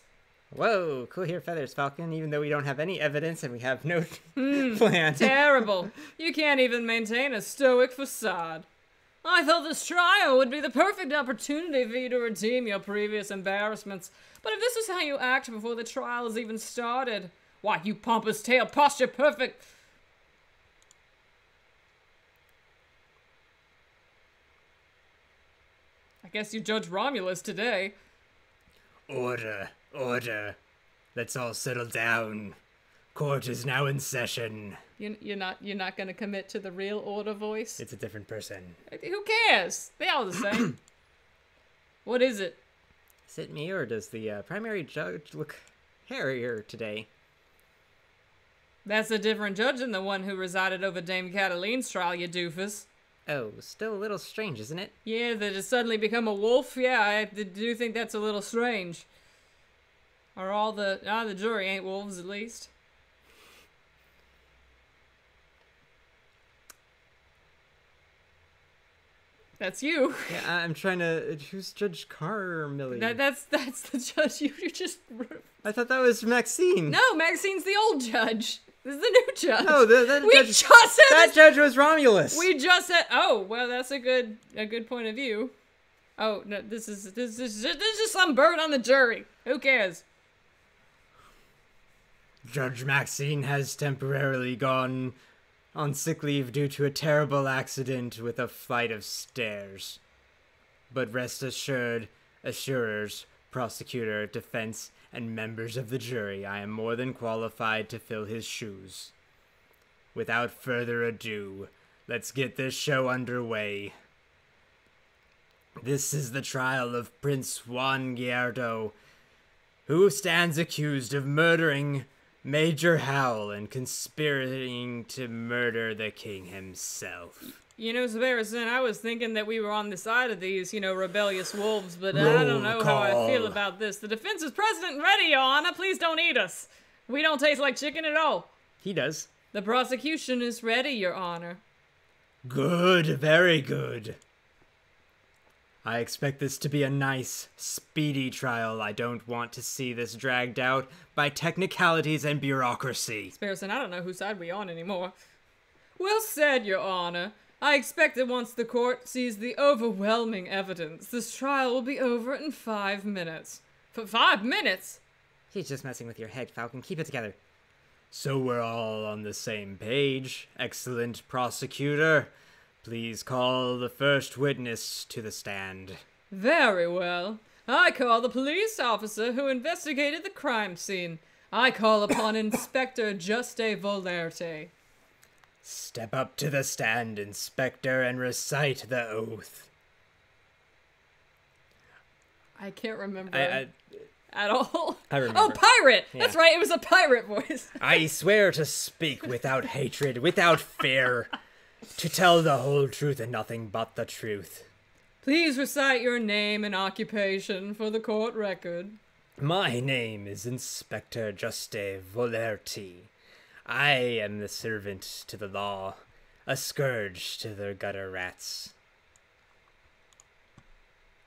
Whoa, cool here feathers, Falcon, even though we don't have any evidence and we have no plan. Terrible. You can't even maintain a stoic facade. I thought this trial would be the perfect opportunity for you to redeem your previous embarrassments. But if this is how you act before the trial has even started, why, you pompous tail posture perfect... I guess you judge Romulus today. Order, order. Let's all settle down. Court is now in session. You're not gonna commit to the real order voice? It's a different person. Who cares? They all the same. What is it? Is it me or does the primary judge look hairier today? That's a different judge than the one who resided over Dame Cataline's trial, you doofus. Oh, still a little strange, isn't it? Yeah, that it's suddenly become a wolf. Yeah, I do think that's a little strange. Are all the jury ain't wolves at least? That's you. Yeah, I'm trying to. Who's Judge Carmilly? That's the judge. You're just. I thought that was Maxine. No, Maxine's the old judge. This is the new judge. No, that judge was Romulus. We just said. Oh, well, that's a good point of view. Oh no, this is just some bird on the jury. Who cares? Judge Maxine has temporarily gone on sick leave due to a terrible accident with a flight of stairs. But rest assured, assurers, prosecutor, defense, and members of the jury, I am more than qualified to fill his shoes. Without further ado, let's get this show underway. This is the trial of Prince Juan Guillerdo, who stands accused of murdering Major Howell and conspiring to murder the king himself. You know, Sebastian, I was thinking that we were on the side of these, you know, rebellious wolves, but I don't know how I feel about this. The defense is present and ready, Your Honor. Please don't eat us. We don't taste like chicken at all. He does. The prosecution is ready, Your Honor. Good, very good. I expect this to be a nice, speedy trial. I don't want to see this dragged out by technicalities and bureaucracy. Sparrison, I don't know whose side we're on anymore. Well said, Your Honor. I expect that once the court sees the overwhelming evidence, this trial will be over in 5 minutes. For 5 minutes? He's just messing with your head, Falcon. Keep it together. So we're all on the same page. Excellent prosecutor. Please call the first witness to the stand. Very well. I call the police officer who investigated the crime scene. I call upon Inspector Juste Volerte. Step up to the stand, Inspector, and recite the oath. I can't remember at all. I remember. Oh, pirate! Yeah. That's right, it was a pirate voice. I swear to speak without hatred, without fear, to tell the whole truth and nothing but the truth. Please recite your name and occupation for the court record. My name is Inspector Juste Volerte. I am the servant to the law, a scourge to their gutter rats.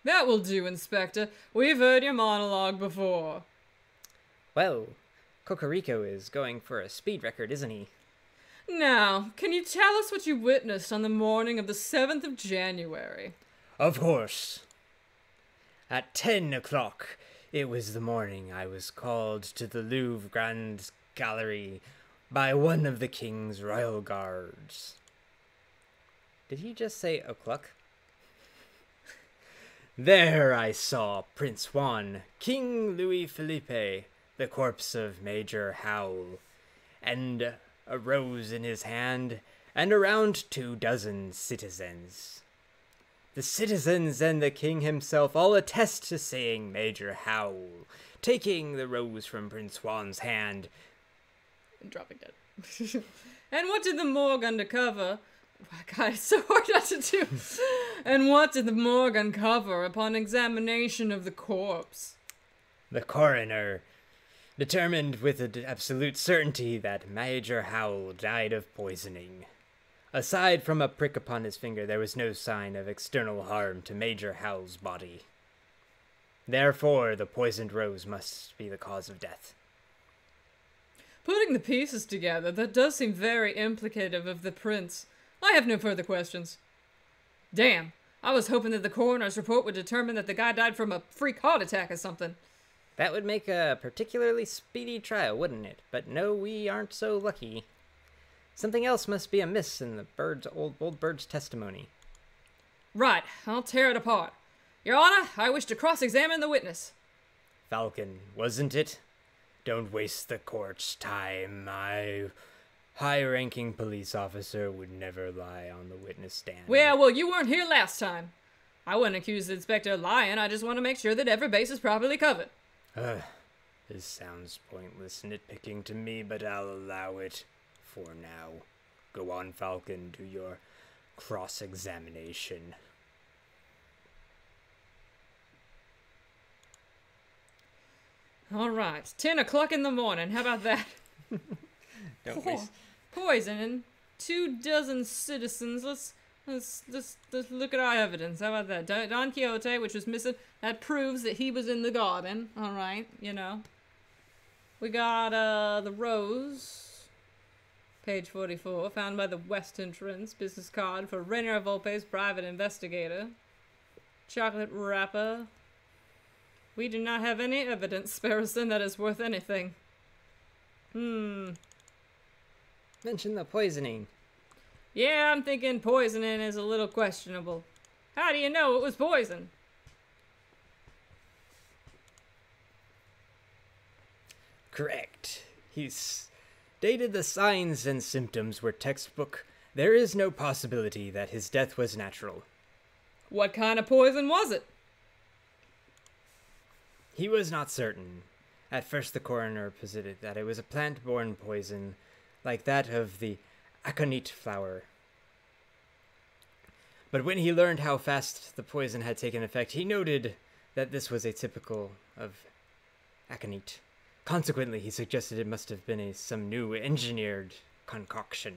That will do, Inspector. We've heard your monologue before. Well, Cocorico is going for a speed record, isn't he? Now, can you tell us what you witnessed on the morning of the 7th of January? Of course. At 10 o'clock, it was the morning, I was called to the Louvre Grand Gallery by one of the King's Royal Guards. Did he just say o'clock? There I saw Prince Juan, King Louis Philippe, the corpse of Major Howell, and a rose in his hand, and around 24 citizens. The citizens and the king himself all attest to saying Major Howell, taking the rose from Prince Juan's hand and dropping it. And what did the morgue uncover? Oh God, it's so hard not to do. And what did the morgue uncover upon examination of the corpse? The coroner determined with absolute certainty that Major Howell died of poisoning. Aside from a prick upon his finger, there was no sign of external harm to Major Howell's body. Therefore, the poisoned rose must be the cause of death. Putting the pieces together, that does seem very implicative of the prince. I have no further questions. Damn, I was hoping that the coroner's report would determine that the guy died from a freak heart attack or something. That would make a particularly speedy trial, wouldn't it? But no, we aren't so lucky. Something else must be amiss in the old bird's testimony. Right, I'll tear it apart. Your Honor, I wish to cross-examine the witness. Falcon, wasn't it? Don't waste the court's time. My high-ranking police officer would never lie on the witness stand. Well, you weren't here last time. I wouldn't accuse the inspector of lying. I just want to make sure that every base is properly covered. This sounds pointless nitpicking to me, but I'll allow it. For now, go on, Falcon, do your cross-examination. All right, 10 o'clock in the morning. How about that? Don't waste. Poisoning 24 citizens. Let's look at our evidence. How about that? Don Quixote, which was missing, that proves that he was in the garden. All right, you know. We got the rose. Page 44, found by the West Entrance, business card for Rainier Volpe's private investigator. Chocolate wrapper. We do not have any evidence, Sparrison, that is worth anything. Mention the poisoning. Yeah, I'm thinking poisoning is a little questionable. How do you know it was poison? Correct. He's stated the signs and symptoms were textbook. There is no possibility that his death was natural. What kind of poison was it? He was not certain. At first the coroner posited that it was a plant-borne poison, like that of the aconite flower. But when he learned how fast the poison had taken effect, he noted that this was atypical of aconite. Consequently, he suggested it must have been some new engineered concoction.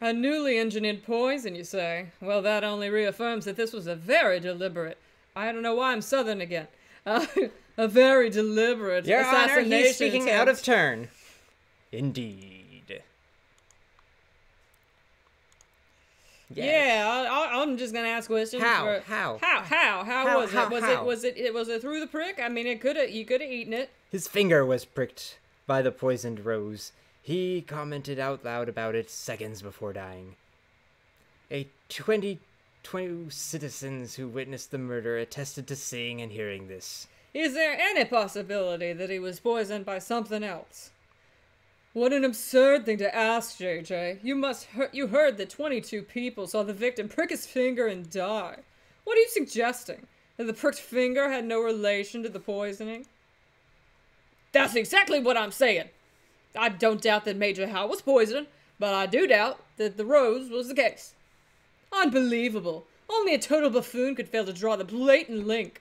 A newly engineered poison, you say? Well, that only reaffirms that this was a very deliberate... I don't know why I'm Southern again. A very deliberate Your assassination Honor, he's speaking attempt. Out of turn. Indeed. Yes. Yeah, I'm just going to ask questions. How was it? Was it through the prick? I mean, you could have eaten it. His finger was pricked by the poisoned rose. He commented out loud about it seconds before dying. A 20 22 citizens who witnessed the murder attested to seeing and hearing this. Is there any possibility that he was poisoned by something else? What an absurd thing to ask, JJ. You heard that 22 people saw the victim prick his finger and die. What are you suggesting? That the pricked finger had no relation to the poisoning? That's exactly what I'm saying. I don't doubt that Major Howe was poisoned, but I do doubt that the rose was the case. Unbelievable. Only a total buffoon could fail to draw the blatant link.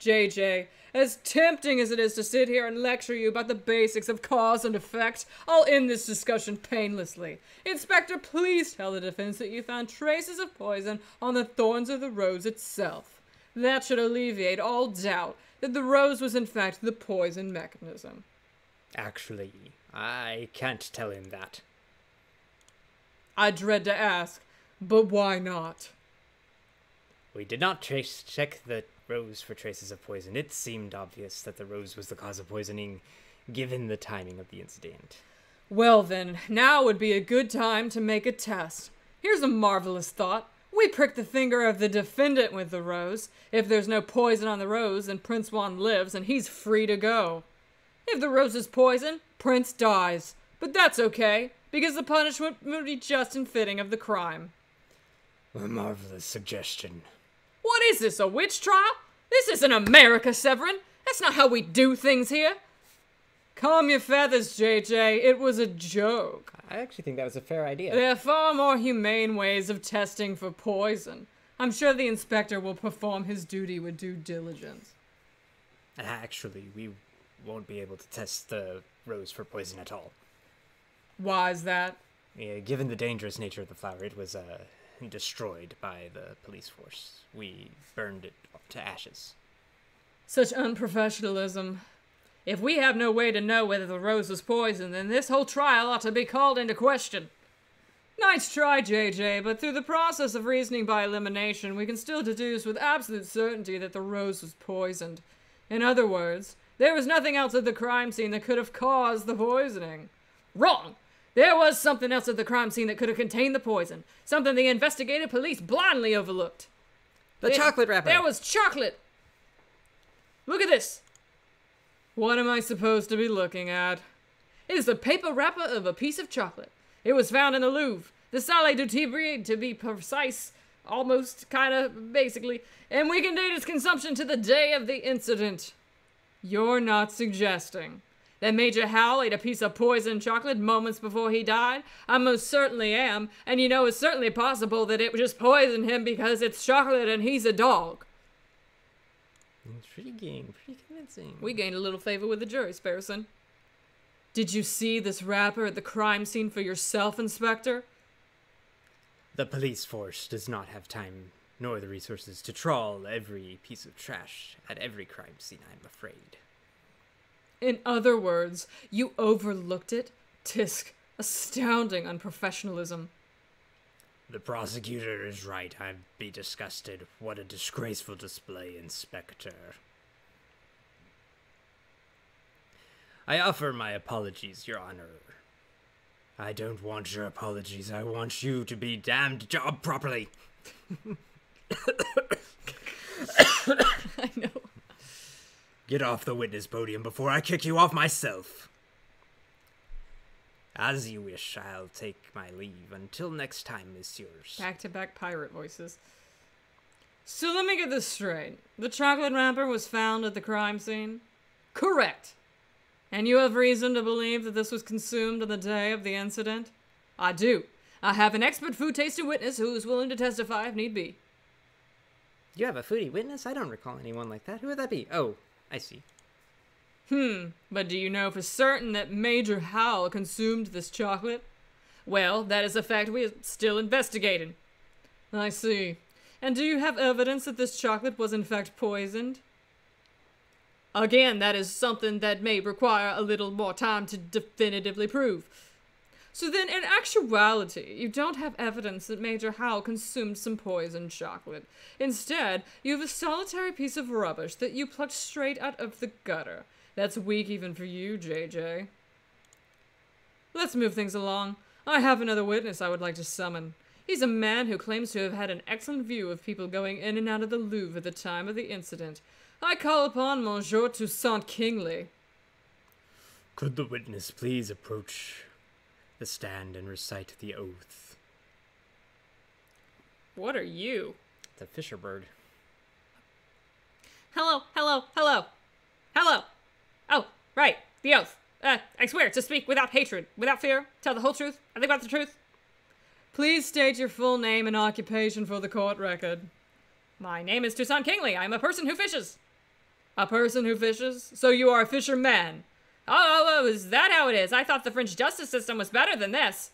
JJ, as tempting as it is to sit here and lecture you about the basics of cause and effect, I'll end this discussion painlessly. Inspector, please tell the defense that you found traces of poison on the thorns of the rose itself. That should alleviate all doubt that the rose was in fact the poison mechanism. Actually, I can't tell him that. I dread to ask, but why not? We did not check the rose for traces of poison. It seemed obvious that the rose was the cause of poisoning, given the timing of the incident. Well then, now would be a good time to make a test. Here's a marvelous thought. We prick the finger of the defendant with the rose. If there's no poison on the rose, then Prince Juan lives and he's free to go. If the rose is poison, Prince dies. But that's okay, because the punishment would be just and fitting of the crime. A marvelous suggestion. What is this, a witch trial? This isn't America, Severin. That's not how we do things here. Calm your feathers, JJ. It was a joke. I actually think that was a fair idea. There are far more humane ways of testing for poison. I'm sure the inspector will perform his duty with due diligence. Actually, we won't be able to test the rose for poison at all. Why is that? Yeah, given the dangerous nature of the flower, it was destroyed by the police force. We burned it up to ashes. Such unprofessionalism. If we have no way to know whether the rose was poisoned, then this whole trial ought to be called into question. Nice try, JJ, but through the process of reasoning by elimination, we can still deduce with absolute certainty that the rose was poisoned. In other words, there was nothing else at the crime scene that could have caused the poisoning. Wrong! There was something else at the crime scene that could have contained the poison. Something the investigative police blindly overlooked. The chocolate wrapper. There was chocolate. Look at this. What am I supposed to be looking at? It is the paper wrapper of a piece of chocolate. It was found in the Louvre. The Salle du Tibre, to be precise, almost, kinda, basically. And we can date its consumption to the day of the incident. You're not suggesting that Major Howe ate a piece of poisoned chocolate moments before he died? I most certainly am, and you know it's certainly possible that it just poisoned him because it's chocolate and he's a dog. Intriguing, pretty convincing. We gained a little favor with the jury, Sparrison. Did you see this wrapper at the crime scene for yourself, Inspector? The police force does not have time nor the resources to trawl every piece of trash at every crime scene, I'm afraid. In other words, you overlooked it? Tisk, astounding unprofessionalism. The prosecutor is right. I'd be disgusted. What a disgraceful display, Inspector. I offer my apologies, Your Honor. I don't want your apologies. I want you to be damned job properly. I know. Get off the witness podium before I kick you off myself. As you wish, I'll take my leave. Until next time, messieurs. Back-to-back pirate voices. So let me get this straight. The chocolate wrapper was found at the crime scene? Correct. And you have reason to believe that this was consumed on the day of the incident? I do. I have an expert food-tasting witness who is willing to testify if need be. You have a foodie witness? I don't recall anyone like that. Who would that be? Oh, I see. But do you know for certain that Major Howe consumed this chocolate? Well, that is a fact we are still investigating. I see. And do you have evidence that this chocolate was in fact poisoned? Again, that is something that may require a little more time to definitively prove. So then, in actuality, you don't have evidence that Major Howe consumed some poisoned chocolate. Instead, you have a solitary piece of rubbish that you plucked straight out of the gutter. That's weak even for you, JJ. Let's move things along. I have another witness I would like to summon. He's a man who claims to have had an excellent view of people going in and out of the Louvre at the time of the incident. I call upon Monsieur Toussaint Kingsley. Could the witness please approach the stand and recite the oath? What are you? It's a fisher bird. Hello, hello, hello. Hello. Oh, right. The oath. I swear to speak without hatred, without fear, tell the whole truth, I think about the truth. Please state your full name and occupation for the court record. My name is Toussaint Kingsley. I am a person who fishes. A person who fishes? So you are a fisherman. Oh, is that how it is? I thought the French justice system was better than this.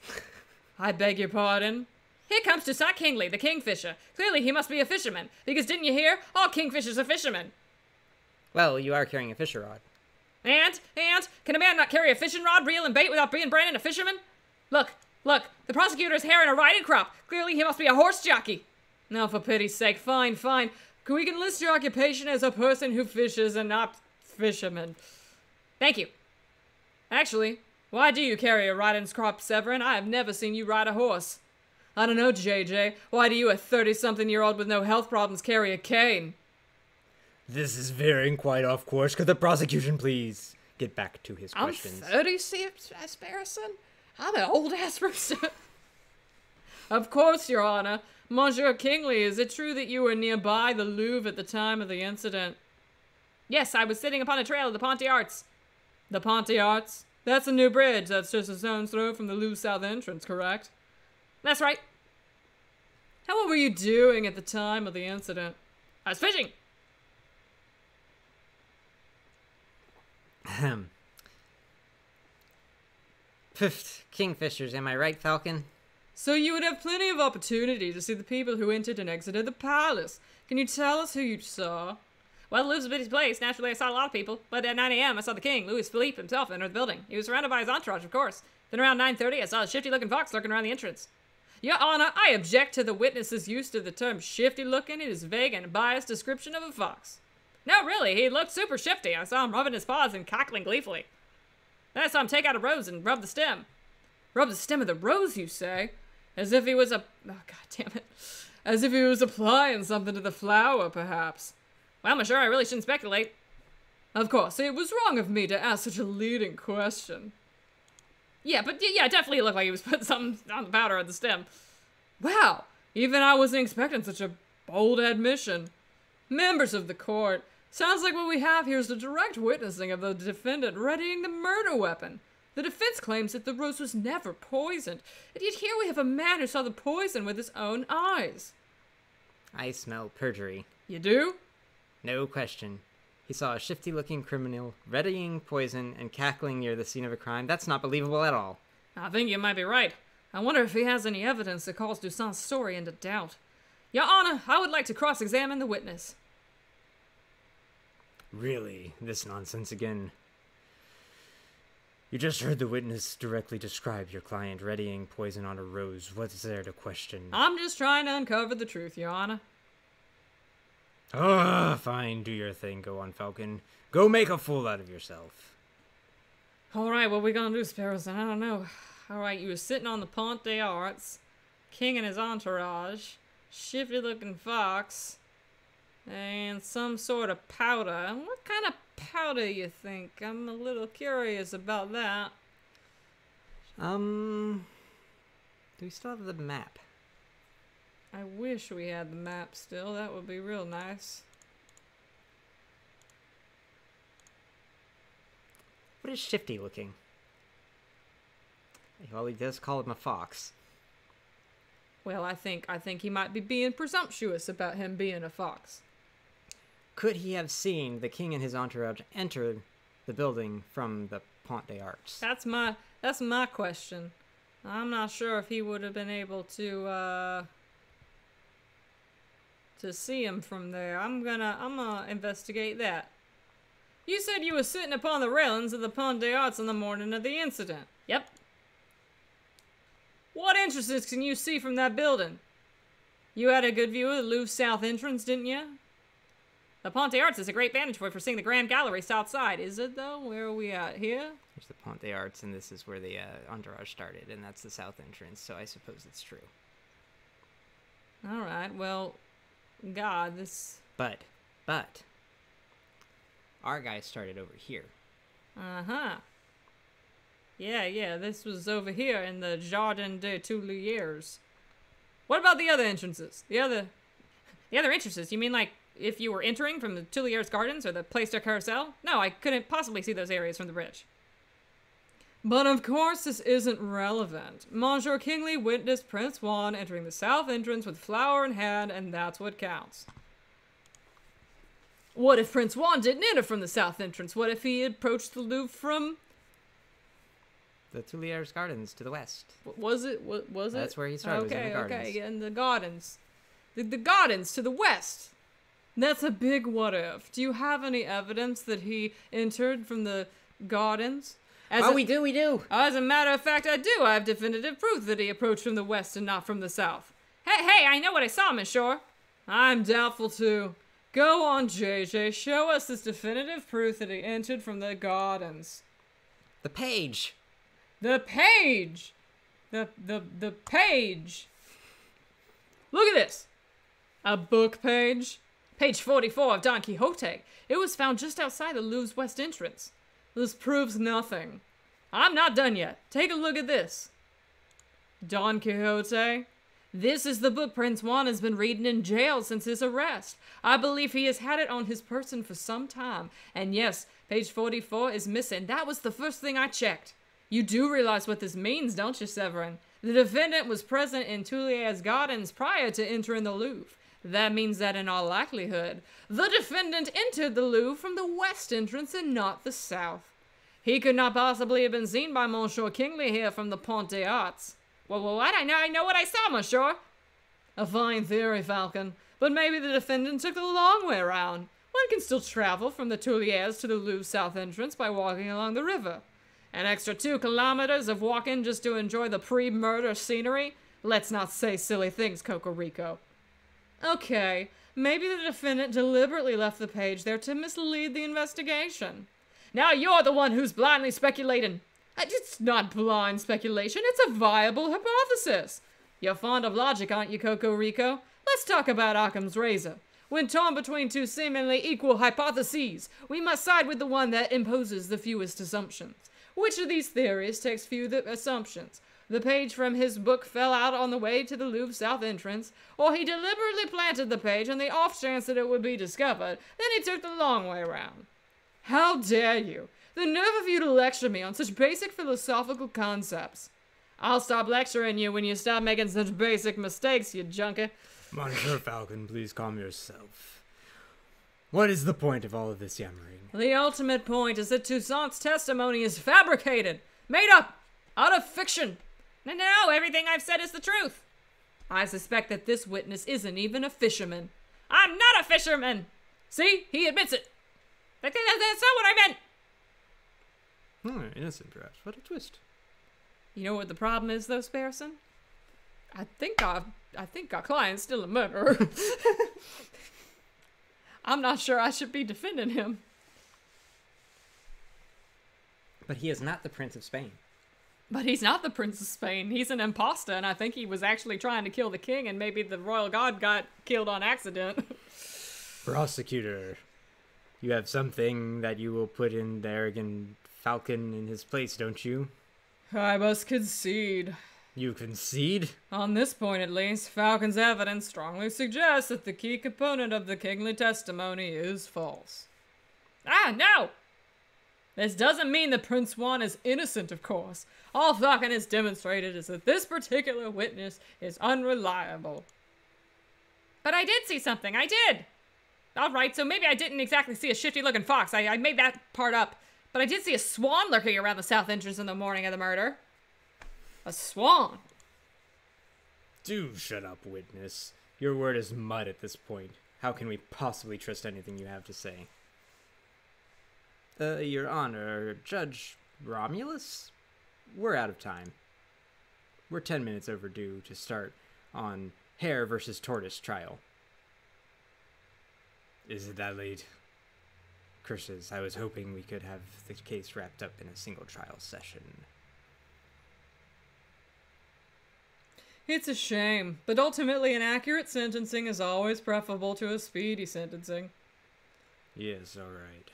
I beg your pardon. Here comes Toussaint Kingsley, the kingfisher. Clearly he must be a fisherman, because didn't you hear? All kingfishers are fishermen. Well, you are carrying a fisher rod. And, can a man not carry a fishing rod, reel, and bait without being branded a fisherman? Look, the prosecutor's hair in a riding crop. Clearly he must be a horse jockey. No, for pity's sake, fine. We can list your occupation as a person who fishes and not fisherman. Thank you. Actually, why do you carry a riding crop, Severin? I have never seen you ride a horse. I don't know, JJ. Why do you, a 30-something-year-old with no health problems, carry a cane? This is veering quite off course. Could the prosecution please get back to his questions? I'm 36, Asperson? I'm an old-ass rooster. Of course, Your Honor. Monsieur Kingsley, is it true that you were nearby the Louvre at the time of the incident? Yes, I was sitting upon a trail of the Pont des Arts. The Pont des Arts? That's a new bridge. That's just a stone's throw from the Louvre south entrance, correct? That's right. What were you doing at the time of the incident? I was fishing. Ahem. Pfft, kingfishers, am I right, Falcon? So you would have plenty of opportunity to see the people who entered and exited the palace. Can you tell us who you saw? Well, the Louvre's a busy place. Naturally, I saw a lot of people. But at 9 a.m., I saw the king, Louis Philippe, himself, enter the building. He was surrounded by his entourage, of course. Then around 9:30, I saw a shifty-looking fox lurking around the entrance. Your Honor, I object to the witness's use of the term shifty-looking. It is vague and biased description of a fox. No, really, he looked super shifty. I saw him rubbing his paws and cackling gleefully. Then I saw him take out a rose and rub the stem. Rub the stem of the rose, you say? As if he was oh, God damn it. As if he was applying something to the flower, perhaps. Well, I'm sure I really shouldn't speculate. Of course, it was wrong of me to ask such a leading question. Yeah, but yeah, definitely looked like he was putting something on the powder or the stem. Wow, even I wasn't expecting such a bold admission. Members of the court, sounds like what we have here is the direct witnessing of the defendant readying the murder weapon. The defense claims that the rose was never poisoned, and yet here we have a man who saw the poison with his own eyes. I smell perjury. You do? No question. He saw a shifty-looking criminal readying poison and cackling near the scene of a crime. That's not believable at all. I think you might be right. I wonder if he has any evidence that calls Toussaint's story into doubt. Your Honor, I would like to cross-examine the witness. Really? This nonsense again. You just heard the witness directly describe your client readying poison on a rose. What's there to question? I'm just trying to uncover the truth, Your Honor. Ah, fine. Do your thing. Go on, Falcon. Go make a fool out of yourself. All right, what we gonna do, Sparrowson? I don't know. All right, you were sitting on the Pont des Arts, king and his entourage, shifty-looking fox, and some sort of powder. What kind of powder you think? I'm a little curious about that. Do we still have the map? I wish we had the map still. That would be real nice. What is shifty looking? Well, he does call him a fox. Well, I think he might be being presumptuous about him being a fox. Could he have seen the king and his entourage enter the building from the Pont des Arts? That's my question. I'm not sure if he would have been able to see him from there. I'm gonna investigate that. You said you were sitting upon the railings of the Pont des Arts on the morning of the incident. Yep. What entrances can you see from that building? You had a good view of the Louvre south entrance, didn't you? The Pont des Arts is a great vantage point for seeing the Grand Gallery south side. Is it, though? Where are we at here? There's the Pont des Arts, and this is where the entourage started, and that's the south entrance, so I suppose it's true. All right. Well, God, this... But, our guy started over here. Uh-huh. Yeah, this was over here in the Jardin des Tuileries. What about the other entrances? The other entrances? You mean like if you were entering from the Tuileries Gardens or the Place de Carrousel? No, I couldn't possibly see those areas from the bridge. But of course this isn't relevant. Monsieur Kingley witnessed Prince Juan entering the south entrance with flower in hand, and that's what counts. What if Prince Juan didn't enter from the south entrance? What if he approached the Louvre from... the Tuileries Gardens to the west. Was it? That's where he started, okay, was in the gardens. Okay, in the gardens. The gardens to the west. That's a big what if. Do you have any evidence that he entered from the gardens? We do. As a matter of fact, I do. I have definitive proof that he approached from the west and not from the south. Hey, I know what I saw, monsieur. I'm doubtful, too. Go on, JJ. Show us this definitive proof that he entered from the gardens. The page! Look at this! A book page. Page 44 of Don Quixote. It was found just outside the Louvre's west entrance. This proves nothing. I'm not done yet. Take a look at this. Don Quixote. This is the book Prince Juan has been reading in jail since his arrest. I believe he has had it on his person for some time. And yes, page 44 is missing. That was the first thing I checked. You do realize what this means, don't you, Severin? The defendant was present in Tuileries Gardens prior to entering the Louvre. That means that in all likelihood, the defendant entered the Louvre from the west entrance and not the south. He could not possibly have been seen by Monsieur Kingley here from the Pont des Arts. Well, what? I know what I saw, monsieur. A fine theory, Falcon. But maybe the defendant took the long way around. One can still travel from the Tuileries to the Louvre south entrance by walking along the river. An extra 2 kilometers of walking just to enjoy the pre-murder scenery? Let's not say silly things, Cocorico. Okay, maybe the defendant deliberately left the page there to mislead the investigation. Now you're the one who's blindly speculating. It's not blind speculation, it's a viable hypothesis. You're fond of logic, aren't you, Cocorico? Let's talk about Occam's razor. When torn between two seemingly equal hypotheses, we must side with the one that imposes the fewest assumptions. Which of these theories takes few assumptions? The page from his book fell out on the way to the Louvre south entrance, or he deliberately planted the page on the off chance that it would be discovered, then he took the long way around. How dare you! The nerve of you to lecture me on such basic philosophical concepts. I'll stop lecturing you when you stop making such basic mistakes, you junkie. Monsieur Falcon, please calm yourself. What is the point of all of this yammering? The ultimate point is that Toussaint's testimony is fabricated, made up, out of fiction. No, everything I've said is the truth. I suspect that this witness isn't even a fisherman. I'm not a fisherman! See? He admits it. That's not what I meant! Oh, innocent, perhaps. What a twist. You know what the problem is, though, Sparrison? I think our client's still a murderer. I'm not sure I should be defending him. But he is not the Prince of Spain. He's an imposter, and I think he was actually trying to kill the king, and maybe the royal guard got killed on accident. Prosecutor, you have something that you will put in the arrogant Falcon in his place, don't you? I must concede. You concede? On this point, at least, Falcon's evidence strongly suggests that the key component of the Kingley testimony is false. Ah, no! This doesn't mean that Prince Juan is innocent, of course. All Falcon has demonstrated is that this particular witness is unreliable. But I did see something, I did! Alright, so maybe I didn't exactly see a shifty-looking fox, I made that part up. But I did see a swan lurking around the south entrance in the morning of the murder. A swan. Do shut up, witness. Your word is mud at this point. How can we possibly trust anything you have to say? Your Honor, Judge Romulus? We're out of time. We're 10 minutes overdue to start on Hare versus Tortoise trial. Is it that late? Curses, I was hoping we could have the case wrapped up in a single trial session. It's a shame, but ultimately an accurate sentencing is always preferable to a speedy sentencing. Yes, all right.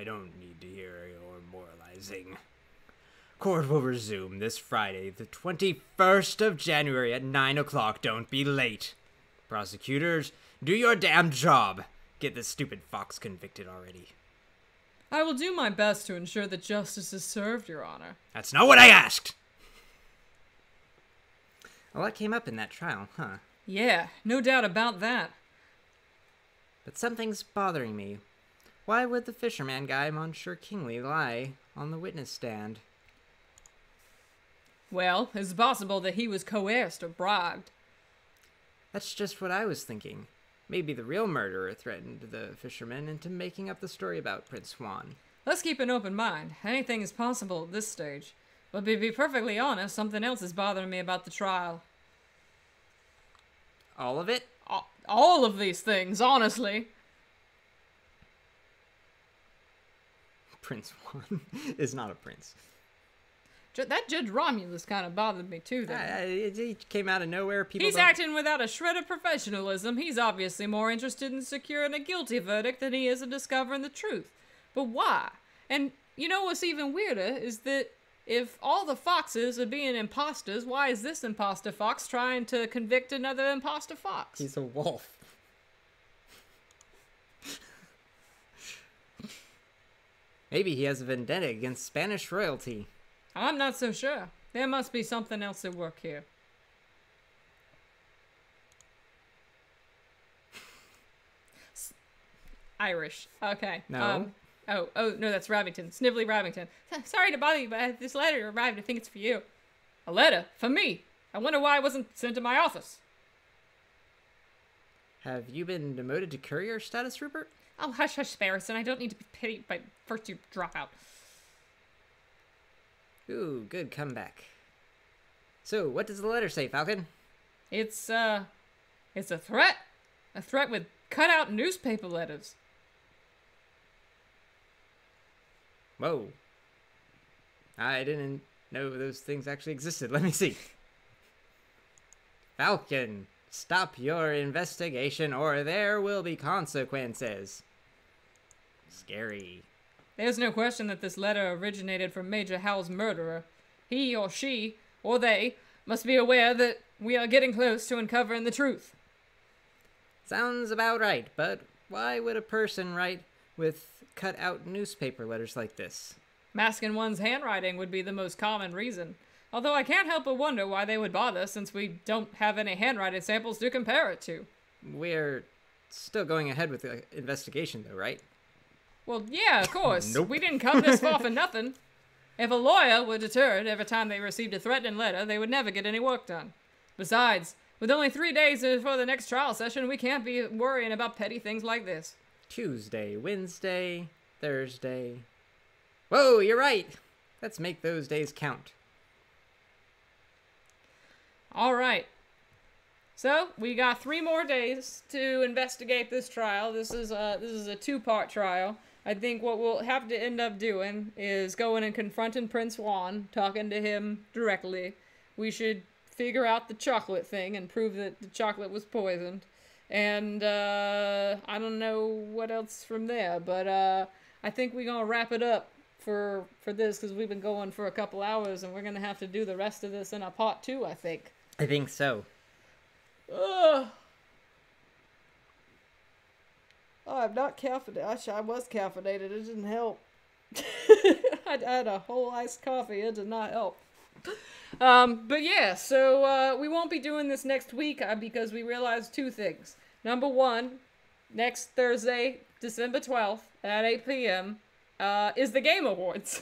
I don't need to hear your moralizing. Court will resume this Friday, the 21st of January at 9 o'clock. Don't be late. Prosecutors, do your damn job. Get this stupid fox convicted already. I will do my best to ensure that justice is served, Your Honor. That's not what I asked! A lot came up in that trial, huh? Yeah, no doubt about that. But something's bothering me. Why would the fisherman guy, Monsieur Kingley, lie on the witness stand? Well, it's possible that he was coerced or bribed. That's just what I was thinking. Maybe the real murderer threatened the fisherman into making up the story about Prince Swan. Let's keep an open mind. Anything is possible at this stage. But to be perfectly honest, something else is bothering me about the trial. All of it? All of these things, honestly. Prince Juan is not a prince. That Judge Romulus kind of bothered me too, though. He came out of nowhere. He's acting without a shred of professionalism. He's obviously more interested in securing a guilty verdict than he is in discovering the truth. But why? And you know what's even weirder is that if all the foxes are being imposters, why is this imposter fox trying to convict another imposter fox? He's a wolf. Maybe he has a vendetta against Spanish royalty. I'm not so sure. There must be something else at work here. Irish. Okay. No. No, that's Robington. Snively Robington. Sorry to bother you, but this letter arrived. I think it's for you. A letter? For me? I wonder why it wasn't sent to my office. Have you been demoted to courier status, Rupert? Oh, hush, hush, Sparrison. I don't need to be pitied by first-year dropout. Ooh, good comeback. So, what does the letter say, Falcon? It's a threat. A threat with cut-out newspaper letters. Whoa. I didn't know those things actually existed. Let me see. Falcon, stop your investigation or there will be consequences. Scary. There's no question that this letter originated from Major Howell's murderer. He or she, or they, must be aware that we are getting close to uncovering the truth. Sounds about right, but why would a person write with cut-out newspaper letters like this? Masking one's handwriting would be the most common reason. Although I can't help but wonder why they would bother since we don't have any handwriting samples to compare it to. We're still going ahead with the investigation, though, right? Well, yeah, of course. Nope. We didn't come this far for nothing. If a lawyer were deterred every time they received a threatening letter, they would never get any work done. Besides, with only 3 days before the next trial session, we can't be worrying about petty things like this. Tuesday, Wednesday, Thursday. Whoa, you're right. Let's make those days count. All right. So, we got 3 more days to investigate this trial. This is a two-part trial. I think what we'll have to end up doing is going and confronting Prince Juan, talking to him directly. We should figure out the chocolate thing and prove that the chocolate was poisoned. And, I don't know what else from there, but, I think we're gonna wrap it up for this, because we've been going for a couple hours, and we're gonna have to do the rest of this in a part 2, I think. I think so. Oh, I'm not caffeinated. I was caffeinated. It didn't help. I had a whole iced coffee. It did not help. But yeah, so we won't be doing this next week because we realized 2 things. Number 1, next Thursday, December 12th at 8 p.m. Is the Game Awards.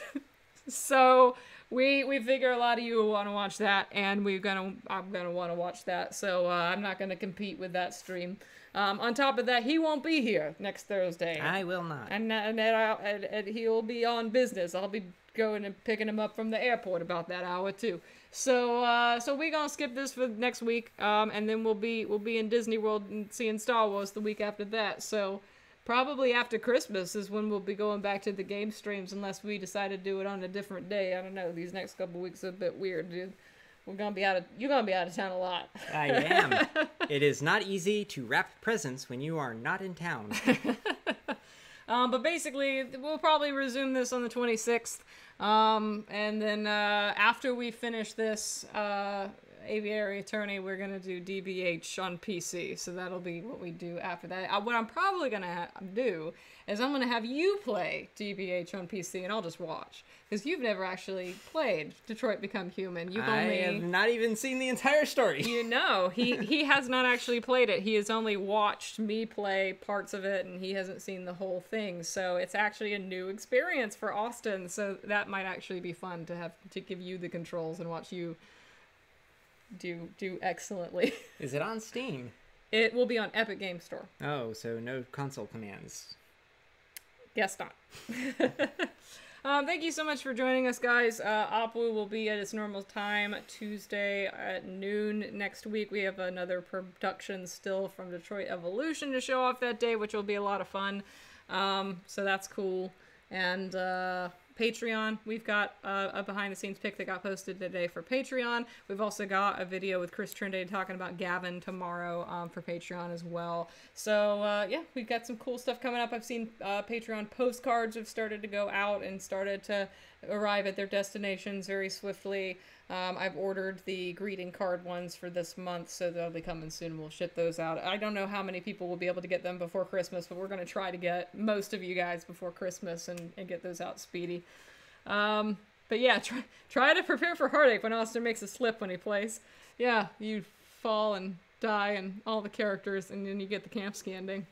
So we figure a lot of you want to watch that, and I'm gonna want to watch that. So I'm not gonna compete with that stream. On top of that, he won't be here next Thursday. I will not. And he'll be on business. I'll be going and picking him up from the airport about that hour too. So so we're gonna skip this for next week. And then we'll be in Disney World and seeing Star Wars the week after that. So. Probably after Christmas is when we'll be going back to the game streams, unless we decide to do it on a different day. I don't know. These next couple weeks are a bit weird, dude. You're gonna be out of town a lot. I am. It is not easy to wrap presents when you are not in town. But basically, we'll probably resume this on the 26th. And then after we finish this Aviary Attorney, we're going to do DBH on PC. So that'll be what we do after that. What I'm probably going to do is I'm going to have you play DBH on PC and I'll just watch. Because you've never actually played Detroit Become Human. I have not even seen the entire story. You know, he has not actually played it. He has only watched me play parts of it, and he hasn't seen the whole thing. So it's actually a new experience for Austin. So that might actually be fun to have to give you the controls and watch you do excellently. Is it on Steam? It will be on Epic Games Store. Oh, so no console commands. Guess not. Thank you so much for joining us, guys. Apu will be at its normal time Tuesday at noon next week. We have another production still from Detroit Evolution to show off that day, which will be a lot of fun. So that's cool. And Patreon, we've got a behind-the-scenes pic that got posted today for Patreon. We've also got a video with Chris Trindade talking about Gavin tomorrow for Patreon as well. So, yeah, we've got some cool stuff coming up. I've seen Patreon postcards have started to go out and started to arrive at their destinations very swiftly. I've ordered the greeting card ones for this month, so they'll be coming soon. We'll ship those out. I don't know how many people will be able to get them before Christmas, but we're going to try to get most of you guys before Christmas and get those out speedy. But yeah, try to prepare for heartache when Austin makes a slip when he plays. Yeah, you fall and die and all the characters, and then you get the Kamsky ending.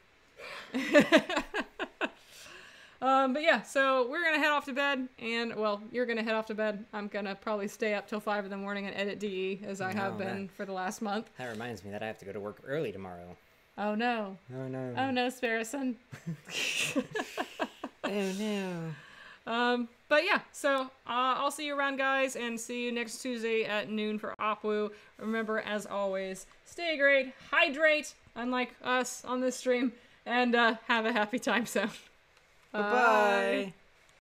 But yeah, so we're going to head off to bed, and, well, you're going to head off to bed. I'm going to probably stay up till 5 in the morning and edit DE, as I have been for the last month. That reminds me that I have to go to work early tomorrow. Oh, no. Oh, no. Oh, no, Sparrison. Oh, no. But yeah, so I'll see you around, guys, and see you next Tuesday at noon for Apu. Remember, as always, stay great, hydrate, unlike us on this stream, and have a happy time zone. Bye-bye.